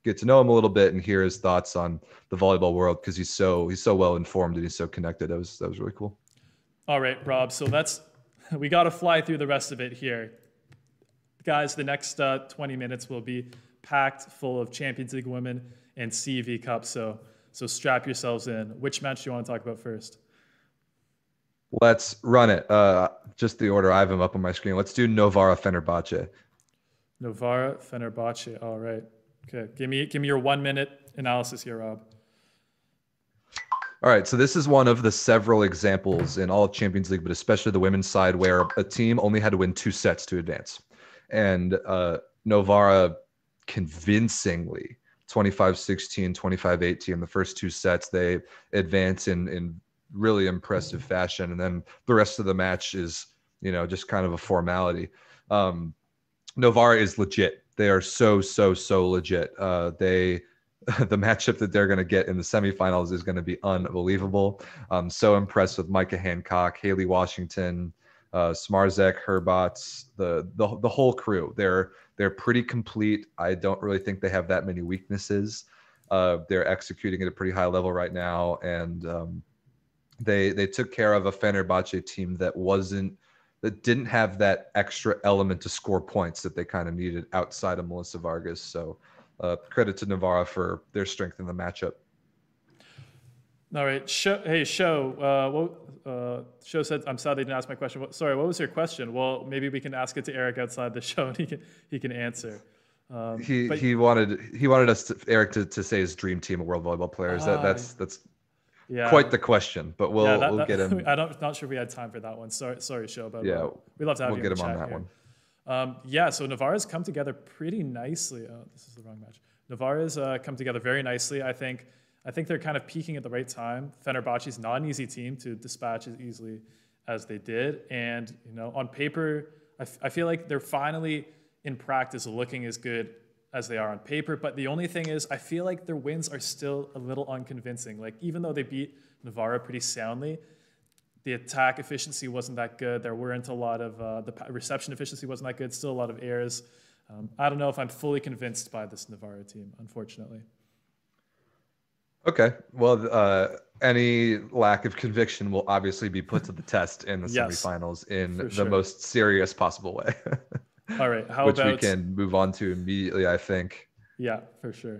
get to know him a little bit and hear his thoughts on the volleyball world, because he's so well informed and he's so connected. That was really cool. All right, Rob. So we got to fly through the rest of it here, guys. The next 20 minutes will be packed full of Champions League women and CV Cup. So strap yourselves in. Which match do you want to talk about first? Let's run it. Just the order I have them up on my screen. Let's do Novara Fenerbahce. Novara Fenerbahce. All right. Okay. Give me your 1 minute analysis here, Rob. All right. So this is one of the several examples in all of Champions League, but especially the women's side, where a team only had to win 2 sets to advance, and Novara convincingly 25-16, 25-18. The first 2 sets they advance in really impressive fashion, and then the rest of the match is just kind of a formality. Novara is legit. They are so legit. The matchup that they're going to get in the semifinals is going to be unbelievable. I'm so impressed with Micah Hancock, Haley Washington, Smarzek, Herbots, the whole crew. They're pretty complete. I don't really think they have that many weaknesses. They're executing at a pretty high level right now, and they took care of a Fenerbahce team that didn't have that extra element to score points that they kind of needed outside of Melissa Vargas. So credit to Novara for their strength in the matchup. All right. Show said, I'm sad they didn't ask my question. Sorry, what was your question? Well, maybe we can ask it to Eric outside the show and he can answer. He wanted us to, Eric, to say his dream team of world volleyball players. That's yeah, quite the question, but we'll get him. I'm not sure we had time for that one. Sorry, Show, but yeah, we love to have you. We'll get him on that one. Yeah, so Novara's come together pretty nicely. Oh, this is the wrong match. Novara's come together very nicely. I think they're kind of peaking at the right time. Fenerbahce's not an easy team to dispatch as easily as they did, and on paper, I feel like they're finally in practice looking as good as they are on paper, but the only thing is I feel like their wins are still a little unconvincing. Like, even though they beat Novara pretty soundly, the attack efficiency wasn't that good. There weren't a lot of, the reception efficiency wasn't that good, still a lot of errors. I don't know if I'm fully convinced by this Novara team, unfortunately. Okay, well, any lack of conviction will obviously be put to the test in the semifinals in the most serious possible way. All right, which we can move on to immediately, I think. Yeah, for sure.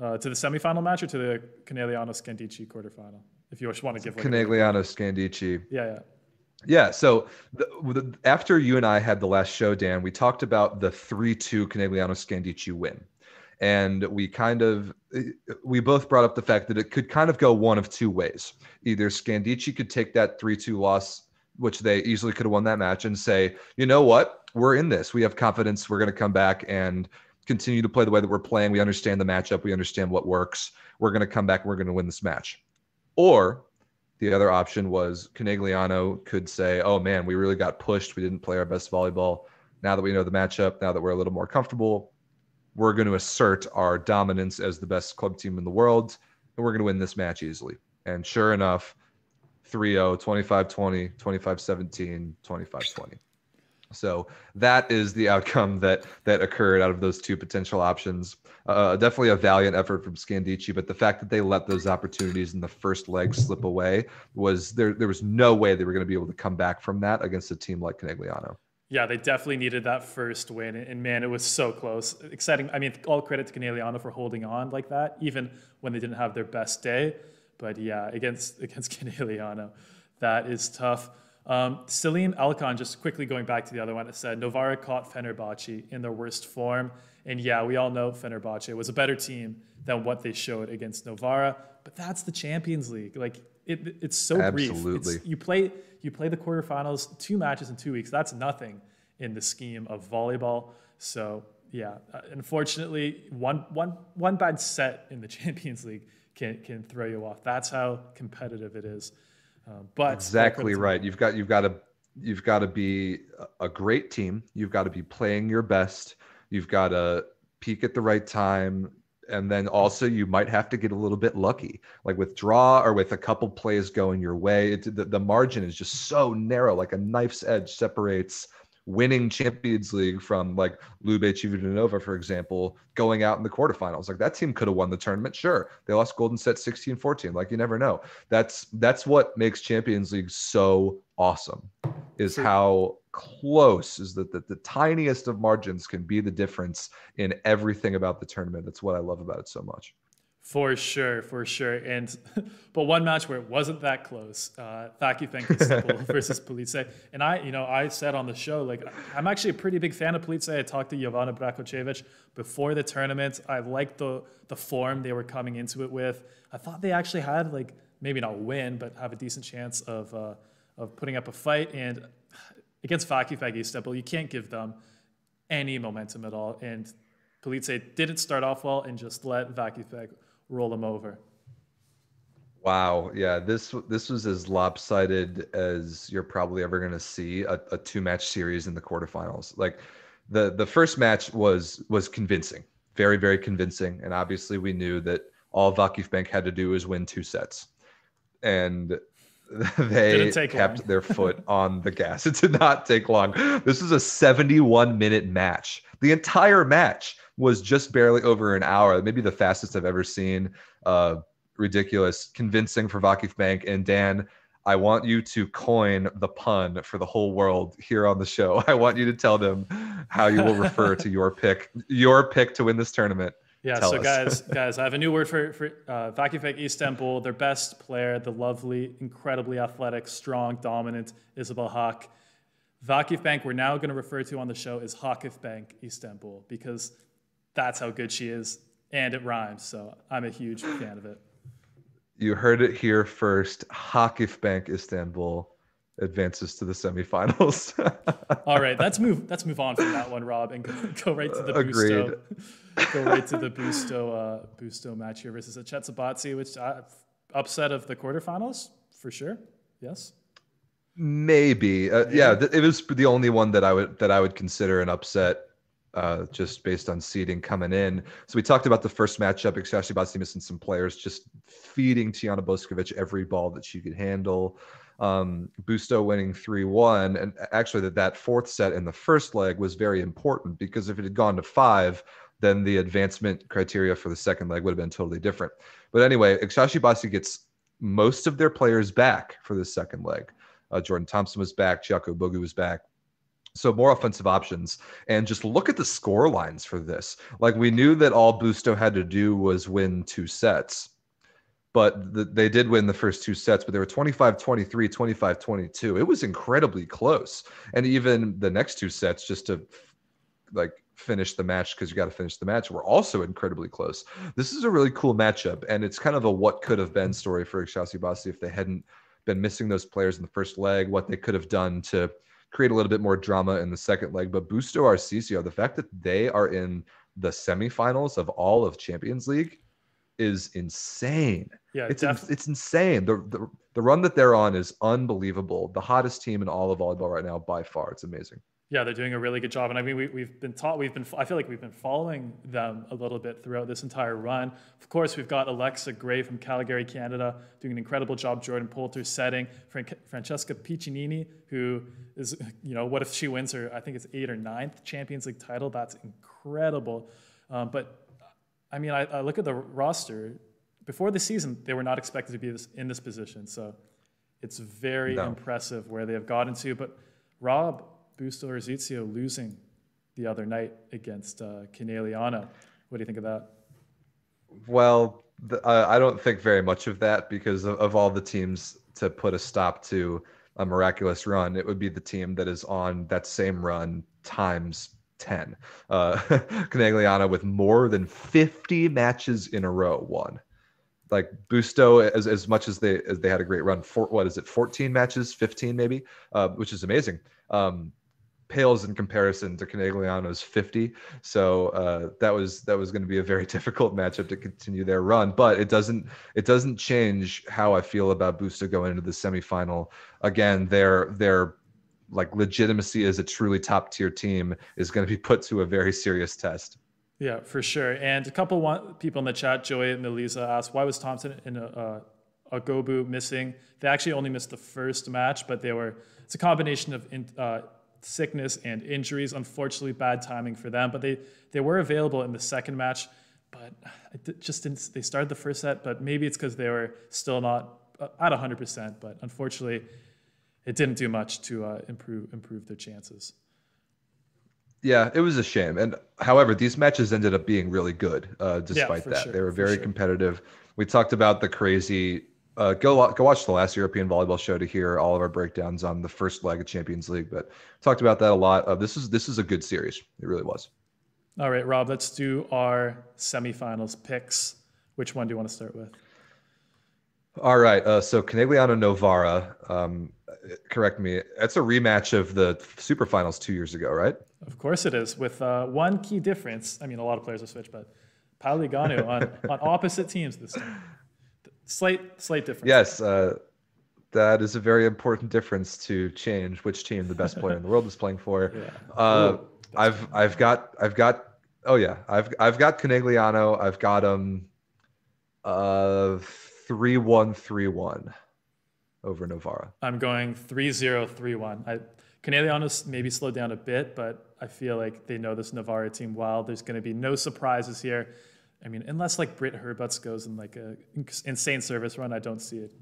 To the semifinal match or to the Conegliano Scandici quarterfinal? If you just want to give Conegliano Scandici. Yeah, yeah. Yeah. So after you and I had the last show, Dan, we talked about the 3-2 Conegliano Scandici win. And we both brought up the fact that it could kind of go one of two ways. Either Scandici could take that 3-2 loss, which they easily could have won that match, and say, you know what, we're in this. We have confidence. We're going to come back and continue to play the way that we're playing. We understand the matchup. We understand what works. We're going to come back. And we're going to win this match. Or the other option was Conegliano could say, oh, man, we really got pushed. We didn't play our best volleyball. Now that we know the matchup, now that we're a little more comfortable, we're going to assert our dominance as the best club team in the world, and we're going to win this match easily. And sure enough, 3-0, 25-20, 25-17, 25-20. So that is the outcome that occurred out of those two potential options. Definitely a valiant effort from Scandici, but the fact that they let those opportunities in the first leg slip away was there was no way they were going to be able to come back from that against a team like Conegliano. Yeah, they definitely needed that first win, and man, it was so close. Exciting. I mean, all credit to Conegliano for holding on like that, even when they didn't have their best day. But yeah, against Conegliano, that is tough. Selim Alkan, just quickly going back to the other one, it said Novara caught Fenerbahce in their worst form. And yeah, we all know Fenerbahce was a better team than what they showed against Novara, but that's the Champions League. Like it's so brief. It's, you play the quarterfinals, 2 matches in 2 weeks. That's nothing in the scheme of volleyball. So yeah, unfortunately, one bad set in the Champions League can throw you off. That's how competitive it is. But exactly right. You've got to be a great team. You've got to be playing your best. You've got to peak at the right time. And then also you might have to get a little bit lucky, like with draw or with a couple plays going your way. The margin is just so narrow, like a knife's edge separates winning Champions League from like Lube Civitanova, for example, going out in the quarterfinals. Like that team could have won the tournament. Sure. They lost golden set 16-14. Like you never know. That's what makes Champions League so awesome, is how close is that the tiniest of margins can be the difference in everything about the tournament. That's what I love about it so much. For sure, for sure. But one match where it wasn't that close, Vakif Bank Istanbul versus Polizzi. And I said on the show, like, I'm actually a pretty big fan of Polizzi. I talked to Jovana Brakocevic before the tournament. I liked the form they were coming into it with. I thought they actually had, like, maybe not win, but have a decent chance of putting up a fight. And against Vakif Bank Istanbul, you can't give them any momentum at all. And Polizzi didn't start off well and just let Vakif Bank roll them over. Wow. Yeah, this was as lopsided as you're probably ever going to see a 2-match series in the quarterfinals. Like the first match was convincing, very, very convincing. And obviously we knew that all Vakif Bank had to do was win 2 sets. And they kept their foot on the gas. It did not take long. This is a 71-minute match. The entire match was just barely over an hour. Maybe the fastest I've ever seen. Ridiculous. Convincing for Vakif Bank. And Dan, I want you to coin the pun for the whole world here on the show. I want you to tell them how you will refer to your pick to win this tournament. Yeah, tell so us. guys, I have a new word for Vakif Bank Istanbul. Their best player, the lovely, incredibly athletic, strong, dominant Isabel Haq. Vakif Bank, we're now going to refer to on the show as Vakif Bank Istanbul, because that's how good she is, and it rhymes. So I'm a huge fan of it. You heard it here first. Vakif Bank Istanbul advances to the semifinals. All right, let's move on from that one, Rob, and go right to the Busto. Go right to the Busto match here versus the Chetsabatsi, which upset of the quarterfinals for sure. Yes. Maybe. Yeah, it was the only one that I would consider an upset. Just based on seeding coming in. So we talked about the first matchup, especially about missing some players, just feeding Tiana Boskovic every ball that she could handle. Busto winning 3-1. And actually that fourth set in the first leg was very important, because if it had gone to 5, then the advancement criteria for the second leg would have been totally different. But anyway, Chetsabatsi gets most of their players back for the second leg. Jordan Thompson was back. Chiako Bogu was back. So more offensive options. And just look at the score lines for this. Like, we knew that all Busto had to do was win 2 sets. But they did win the first two sets, but they were 25-23, 25-22. It was incredibly close. And even the next two sets, just to like finish the match, because you got to finish the match, were also incredibly close. This is a really cool matchup, and it's kind of a what could have been story for Ekshasibasi if they hadn't been missing those players in the first leg, what they could have done to create a little bit more drama in the second leg. But Busto Arsizio, the fact that they are in the semifinals of all of Champions League is insane. Yeah, it's insane. The run that they're on is unbelievable. The hottest team in all of volleyball right now by far. It's amazing. Yeah, they're doing a really good job. And I mean, I feel like we've been following them a little bit throughout this entire run. Of course, we've got Alexa Gray from Calgary, Canada, doing an incredible job. Jordan Poulter setting. Francesca Piccinini, who is, you know, what if she wins her, I think it's 8th or 9th Champions League title? That's incredible. But I mean, I look at the roster. Before the season, they were not expected to be in this position. So it's very impressive where they have gotten to. But Rob, Busto Arsizio losing the other night against Conegliano. What do you think of that? Well, I don't think very much of that, because of all the teams to put a stop to a miraculous run, it would be the team that is on that same run times 10. Conegliano with more than 50 matches in a row won. Like Busto, as much as they had a great run, 14 matches, 15 maybe, which is amazing. Pales in comparison to Conegliano's 50. So that was going to be a very difficult matchup to continue their run. But it doesn't change how I feel about Busto going into the semifinal. Again, their like legitimacy as a truly top tier team is going to be put to a very serious test. Yeah, for sure. And a couple people in the chat, Joey and Melisa, asked, why was Thompson and Agobu missing? They actually only missed the first match, but it's a combination of sickness and injuries. Unfortunately, bad timing for them, but they were available in the second match, but they started the first set, but maybe it's because they were still not at 100%, but unfortunately, it didn't do much to improve their chances. Yeah, it was a shame. And however, these matches ended up being really good despite that. Sure, they were very competitive. We talked about the crazy... Go watch the last European Volleyball Show to hear all of our breakdowns on the first leg of Champions League. But talked about that a lot. This is a good series. It really was. All right, Rob, let's do our semifinals picks. Which one do you want to start with? All right, so Conegliano Novara, correct me, that's a rematch of the Super Finals 2 years ago, right? Of course it is, with one key difference. I mean, a lot of players have switched, but Paulo Iganu on opposite teams this time. Slight difference. Yes, that is a very important difference to change which team the best player in the world is playing for. Yeah. I've got Conegliano. I've got 3-1 over Novara. I'm going 3-0, 3-1. Conegliano's maybe slowed down a bit, but I feel like they know this Novara team well. There's going to be no surprises here. I mean, unless like Britt Herbuts goes in like a insane service run, I don't see it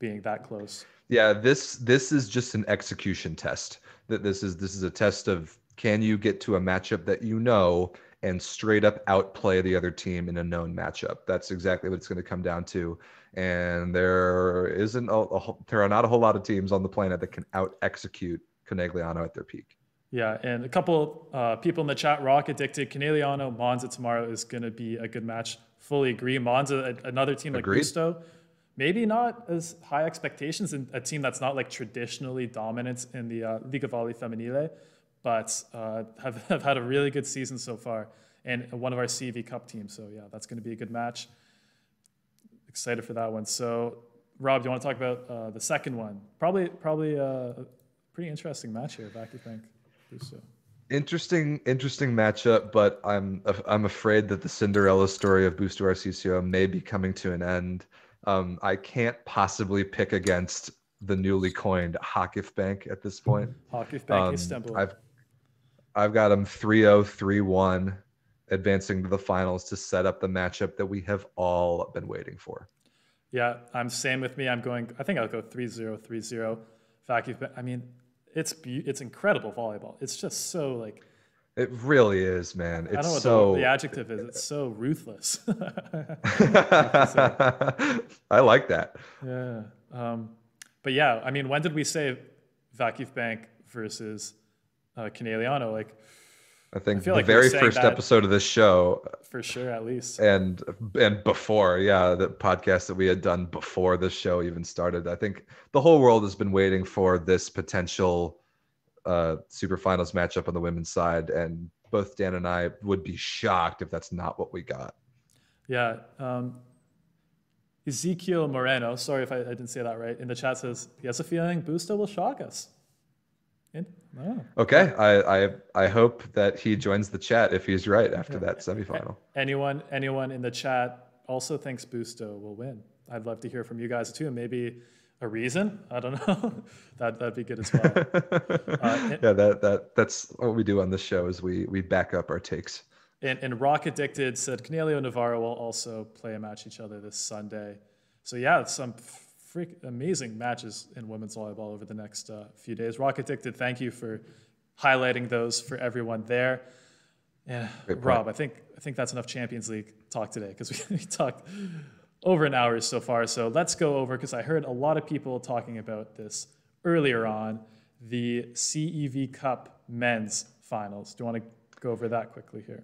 being that close. Yeah, this is just an execution test. That this is a test of, can you get to a matchup that you know and straight up outplay the other team in a known matchup? That's exactly what it's going to come down to. And there are not a whole lot of teams on the planet that can out execute Conegliano at their peak. Yeah, and a couple people in the chat, Rock Addicted, Conegliano, Monza tomorrow is going to be a good match. Fully agree. Monza, another team like Gusto, maybe not as high expectations, and a team that's not like traditionally dominant in the Liga Volley Femminile, but have had a really good season so far, and one of our CV Cup teams. So yeah, that's going to be a good match. Excited for that one. So Rob, do you want to talk about the second one? Probably a pretty interesting match here, Vakifakie. So. Interesting matchup, but I'm afraid that the Cinderella story of Busto Arsizio may be coming to an end. I can't possibly pick against the newly coined Vakif Bank at this point. Vakif Bank Istanbul. I've got them 3-0, 3-1, advancing to the finals to set up the matchup that we have all been waiting for. Yeah, I'm same with me. I think I'll go 3-0, 3-0. Vakif Bank. I mean, it's incredible volleyball. It's just so like It really is, man. It's I don't know what so the adjective is. It's so ruthless. I like that. Yeah. But yeah, I mean, when did we say Vakif Bank versus Conegliano? Like, I think I the like very first episode of this show, for sure, at least, and before, yeah, the podcast that we had done before this show even started. I think the whole world has been waiting for this potential super finals matchup on the women's side, and both Dan and I would be shocked if that's not what we got. Yeah. Ezekiel Moreno, sorry if I didn't say that right, in the chat says he has a feeling Busto will shock us. Okay, I hope that he joins the chat if he's right after that semifinal. Anyone in the chat also thinks Busto will win? I'd love to hear from you guys too. Maybe a reason? I don't know. that'd be good as well. Yeah, that's what we do on this show, is we back up our takes. And Rock Addicted said Conegliano and Novara will also play a match each other this Sunday. So yeah, some freak amazing matches in women's volleyball over the next few days. Rock Addicted, thank you for highlighting those for everyone there. And Rob, I think that's enough Champions League talk today, because we talked over an hour so far. So let's go over, because I heard a lot of people talking about this earlier on, the CEV Cup men's finals. Do you want to go over that quickly here?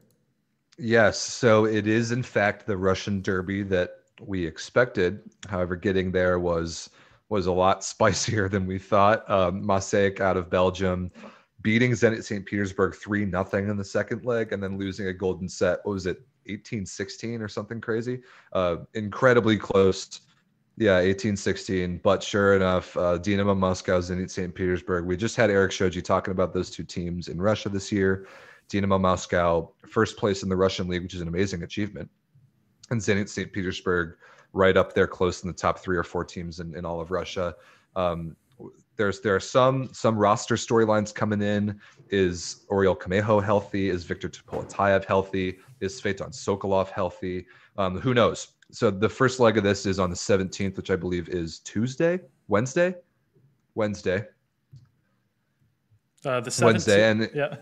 Yes, so it is in fact the Russian derby that we expected. However, getting there was a lot spicier than we thought. Masaik out of Belgium beating Zenit St. Petersburg 3-0 in the second leg, and then losing a golden set. What was it, 18-16 or something crazy? Incredibly close. Yeah, 18-16. But sure enough, Dinamo Moscow, Zenit St. Petersburg. We just had Eric Shoji talking about those two teams in Russia this year. Dinamo Moscow, first place in the Russian league, which is an amazing achievement. And Zenit St. Petersburg, right up there, close in the top 3 or 4 teams in all of Russia. There are some roster storylines coming in. Is Oriol Kameho healthy? Is Viktor Tupolev healthy? Is Svetan Sokolov healthy? Who knows? So the first leg of this is on the 17th, which I believe is Wednesday. The 17th. Wednesday. And yeah.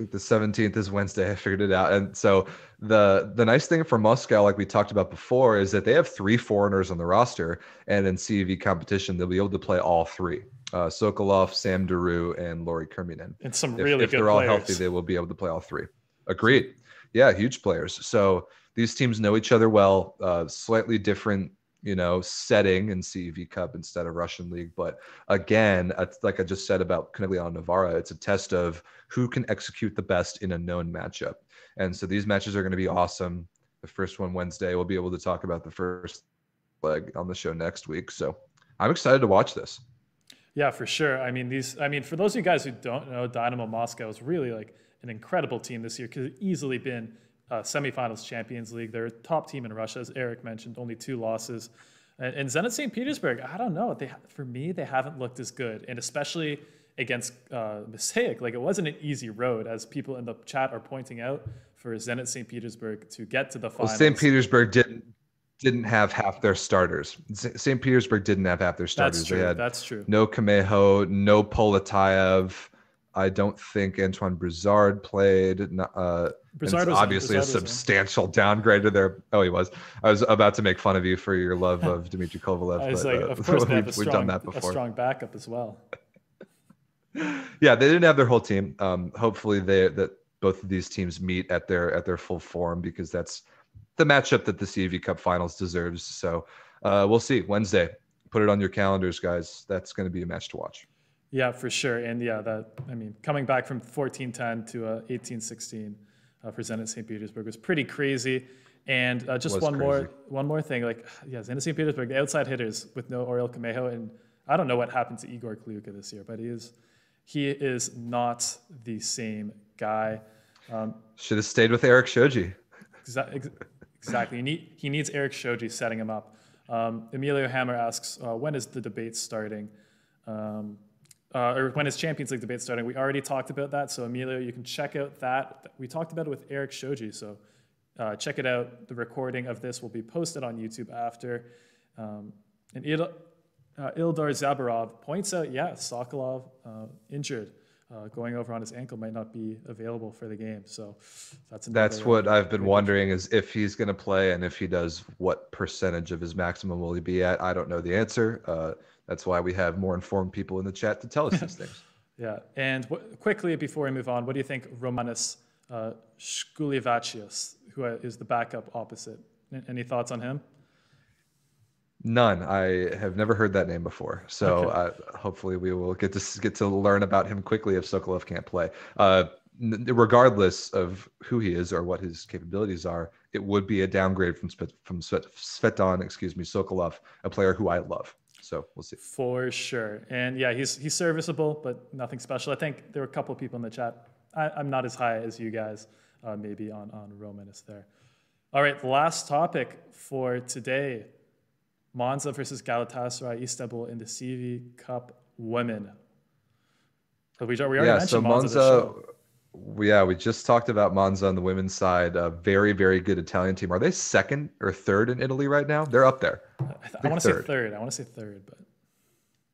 I think the 17th is Wednesday. I figured it out. And so the nice thing for Moscow, like we talked about before, is that they have 3 foreigners on the roster, and in CEV competition, they'll be able to play all 3. Sokolov, Sam Derue, and Lori Kerminen. And some really good players. If they're all healthy, they will be able to play all 3. Agreed. Yeah, huge players. So these teams know each other well, slightly different, setting in CEV Cup instead of Russian League. But again, like I just said about Conegliano Novara, it's a test of who can execute the best in a known matchup. And so these matches are going to be awesome. The first one Wednesday, we'll be able to talk about the first leg on the show next week. So I'm excited to watch this. Yeah, for sure. I mean, for those of you guys who don't know, Dynamo Moscow is really like an incredible team this year, because it's easily been semifinals Champions League. They're a top team in Russia, as Eric mentioned, only 2 losses. And Zenit St. Petersburg, I don't know. For me, they haven't looked as good, and especially against Masaik. Like, it wasn't an easy road, as people in the chat are pointing out, for Zenit St. Petersburg to get to the finals. Well, St. Petersburg didn't have half their starters. St. Petersburg didn't have half their starters. That's true. They had no Kameho, no Politayev. I don't think Antoine Broussard played. Broussard was obviously a substantial downgrade to their. Oh, he was. I was about to make fun of you for your love of Dmitry Kovalev. I was but, like, of course, we've done that before. A strong backup as well. Yeah, they didn't have their whole team. Hopefully, that both of these teams meet at their full form, because that's the matchup that the CEV Cup Finals deserves. So we'll see Wednesday. Put it on your calendars, guys. That's going to be a match to watch. Yeah, for sure. And yeah, coming back from 14-10 to 18-16 for Zenit St. Petersburg was pretty crazy. And just one more thing, Zenit St. Petersburg, the outside hitters with no Oriol Kameho, and I don't know what happened to Igor Kliuka this year, but he is not the same guy. Should have stayed with Eric Shoji. Exactly. He needs Eric Shoji setting him up. Emilio Hammer asks, when is the debate starting? Or when is Champions League debate starting? We already talked about that. So, Emilio, you can check out that. We talked about it with Eric Shoji. So, check it out. The recording of this will be posted on YouTube after. And Ildar Zabarov points out, Sokolov injured. going over on his ankle might not be available for the game. So that's what I've been wondering, is if he's going to play, and if he does, what percentage of his maximum will he be at? I don't know the answer. That's why we have more informed people in the chat to tell us these things. Yeah, and quickly before we move on, what do you think Romanis Shkulivacius, who is the backup opposite? Any thoughts on him? None. I have never heard that name before. So okay. Hopefully we will get to learn about him quickly if Sokolov can't play. Regardless of who he is or what his capabilities are, it would be a downgrade from Svetan, Sokolov, a player who I love. So we'll see. For sure. And yeah, he's serviceable, but nothing special. I think there were a couple of people in the chat. I'm not as high as you guys, maybe on Romanis there. All right, last topic for today. Monza versus Galatasaray Istanbul in the CV Cup Women. So Monza, we just talked about Monza on the women's side. A very, very good Italian team. Are they second or third in Italy right now? They're up there. I want to say third. But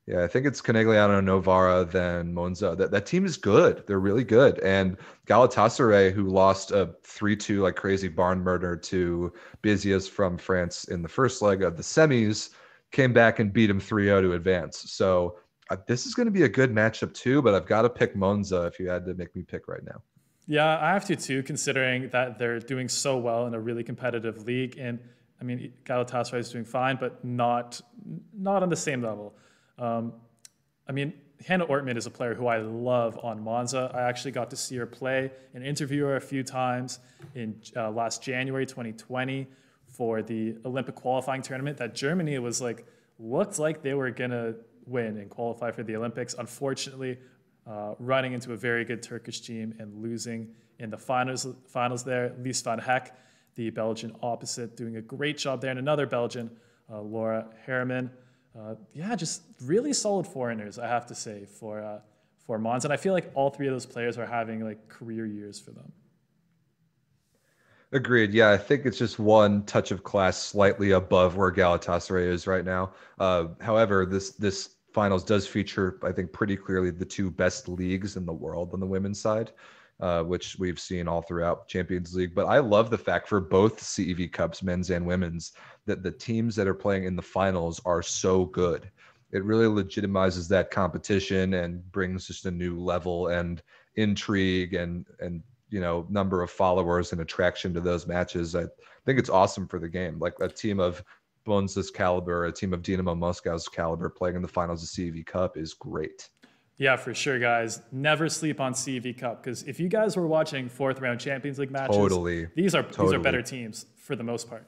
yeah, I think it's Conegliano, Novara, then Monza. That team is good. They're really good. And Galatasaray, who lost a 3-2 like crazy barn murder to Béziers from France in the first leg of the semis, came back and beat them 3-0 to advance. So this is going to be a good matchup too, but I've got to pick Monza if you had to make me pick right now. Yeah, I have to too, considering that they're doing so well in a really competitive league. And I mean, Galatasaray is doing fine, but not on the same level. I mean, Hannah Ortman is a player who I love on Monza. I actually got to see her play and interview her a few times in last January 2020 for the Olympic qualifying tournament that Germany looked like they were going to win and qualify for the Olympics. Unfortunately, running into a very good Turkish team and losing in the finals there. Lies van Heck, the Belgian opposite, doing a great job there. And another Belgian, Laura Herrmann. Just really solid foreigners, I have to say, for Mons. And I feel like all three of those players are having career years for them. Agreed. Yeah, I think it's just one touch of class slightly above where Galatasaray is right now. However, this finals does feature, I think, pretty clearly the two best leagues in the world on the women's side, which we've seen all throughout Champions League. But I love the fact for both CEV Cups, men's and women's, that the teams that are playing in the finals are so good. It really legitimizes that competition and brings just a new level and intrigue and number of followers and attraction to those matches. I think it's awesome for the game. Like a team of Monza's caliber, a team of Dinamo Moscow's caliber playing in the finals of CEV Cup is great. Yeah, for sure, guys. Never sleep on CV Cup, because if you guys were watching fourth-round Champions League matches, these are better teams for the most part.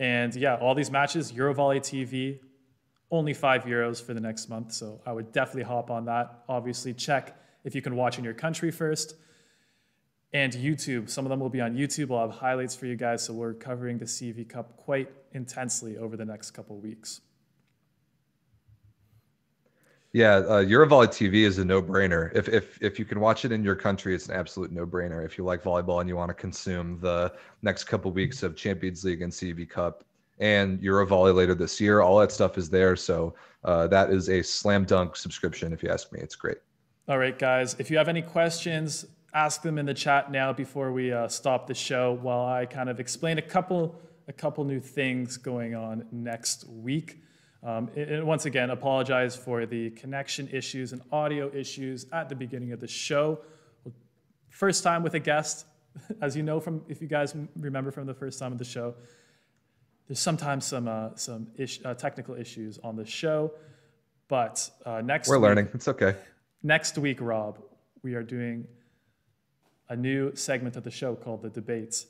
And yeah, all these matches, Eurovolley TV, only €5 for the next month, so I would definitely hop on that. Obviously, check if you can watch in your country first. And YouTube, some of them will be on YouTube. I'll have highlights for you guys, so we're covering the CV Cup quite intensely over the next couple weeks. Yeah, Eurovolley TV is a no-brainer. If you can watch it in your country, it's an absolute no-brainer. If you like volleyball and you want to consume the next couple weeks of Champions League and CEV Cup and Eurovolley later this year, all that stuff is there. So that is a slam dunk subscription, if you ask me. It's great. All right, guys. If you have any questions, ask them in the chat now before we stop the show, while I kind of explain a couple new things going on next week. And once again, apologize for the connection issues and audio issues at the beginning of the show. First time with a guest, as you know if you guys remember from the first time of the show, there's sometimes some technical issues on the show. But next week, we're learning. It's okay. Next week, Rob, we are doing a new segment of the show called The Debates,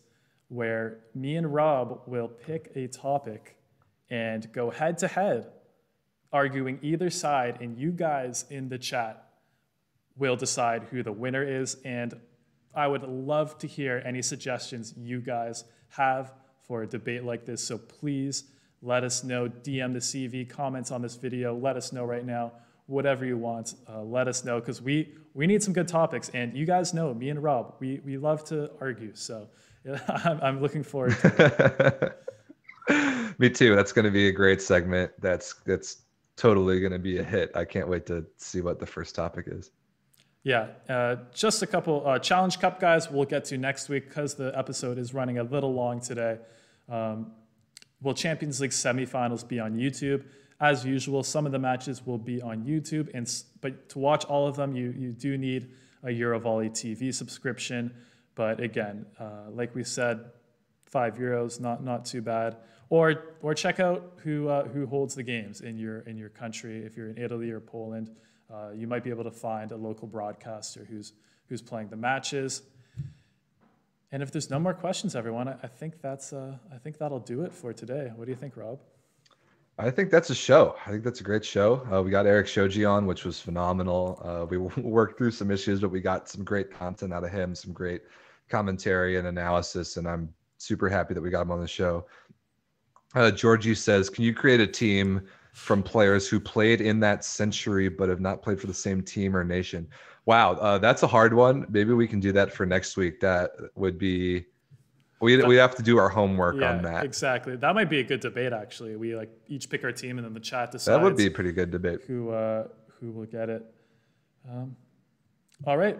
where me and Rob will pick a topic and go head-to-head, arguing either side, and you guys in the chat will decide who the winner is. And I would love to hear any suggestions you guys have for a debate like this, so please let us know. DM the CV, comments on this video, let us know right now, whatever you want, let us know, because we need some good topics, and you guys know, me and Rob, we love to argue, so I'm looking forward to it. Me too. That's going to be a great segment. That's totally going to be a hit. I can't wait to see what the first topic is. Yeah, just a couple Challenge Cup guys we'll get to next week because the episode is running a little long today. Will Champions League semifinals be on YouTube? As usual, some of the matches will be on YouTube, but to watch all of them, you do need a Eurovolley TV subscription. But again, like we said, €5, not too bad. Or check out who holds the games in your country. If you're in Italy or Poland, you might be able to find a local broadcaster who's playing the matches. And if there's no more questions, everyone, I think that'll do it for today. What do you think, Rob? I think that's a show. I think that's a great show. We got Eric Shoji on, which was phenomenal. We worked through some issues, but we got some great content out of him, some great commentary and analysis, and I'm super happy that we got him on the show. Georgie says, can you create a team from players who played in that century but have not played for the same team or nation? Wow, that's a hard one. Maybe we can do that for next week. That would be... We have to do our homework on that. Exactly. That might be a good debate, actually. We each pick our team, and then the chat decides. That would be a pretty good debate. Who will get it? All right,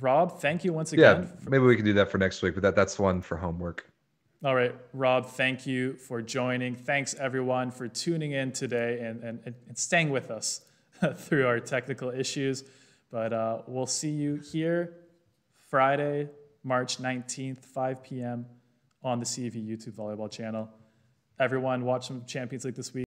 Rob. Thank you once again. Yeah, maybe we can do that for next week. But that's one for homework. All right, Rob. Thank you for joining. Thanks everyone for tuning in today and staying with us through our technical issues. But we'll see you here Friday, March 19th, 5 p.m. on the CV YouTube Volleyball channel. Everyone, watch some Champions League this week.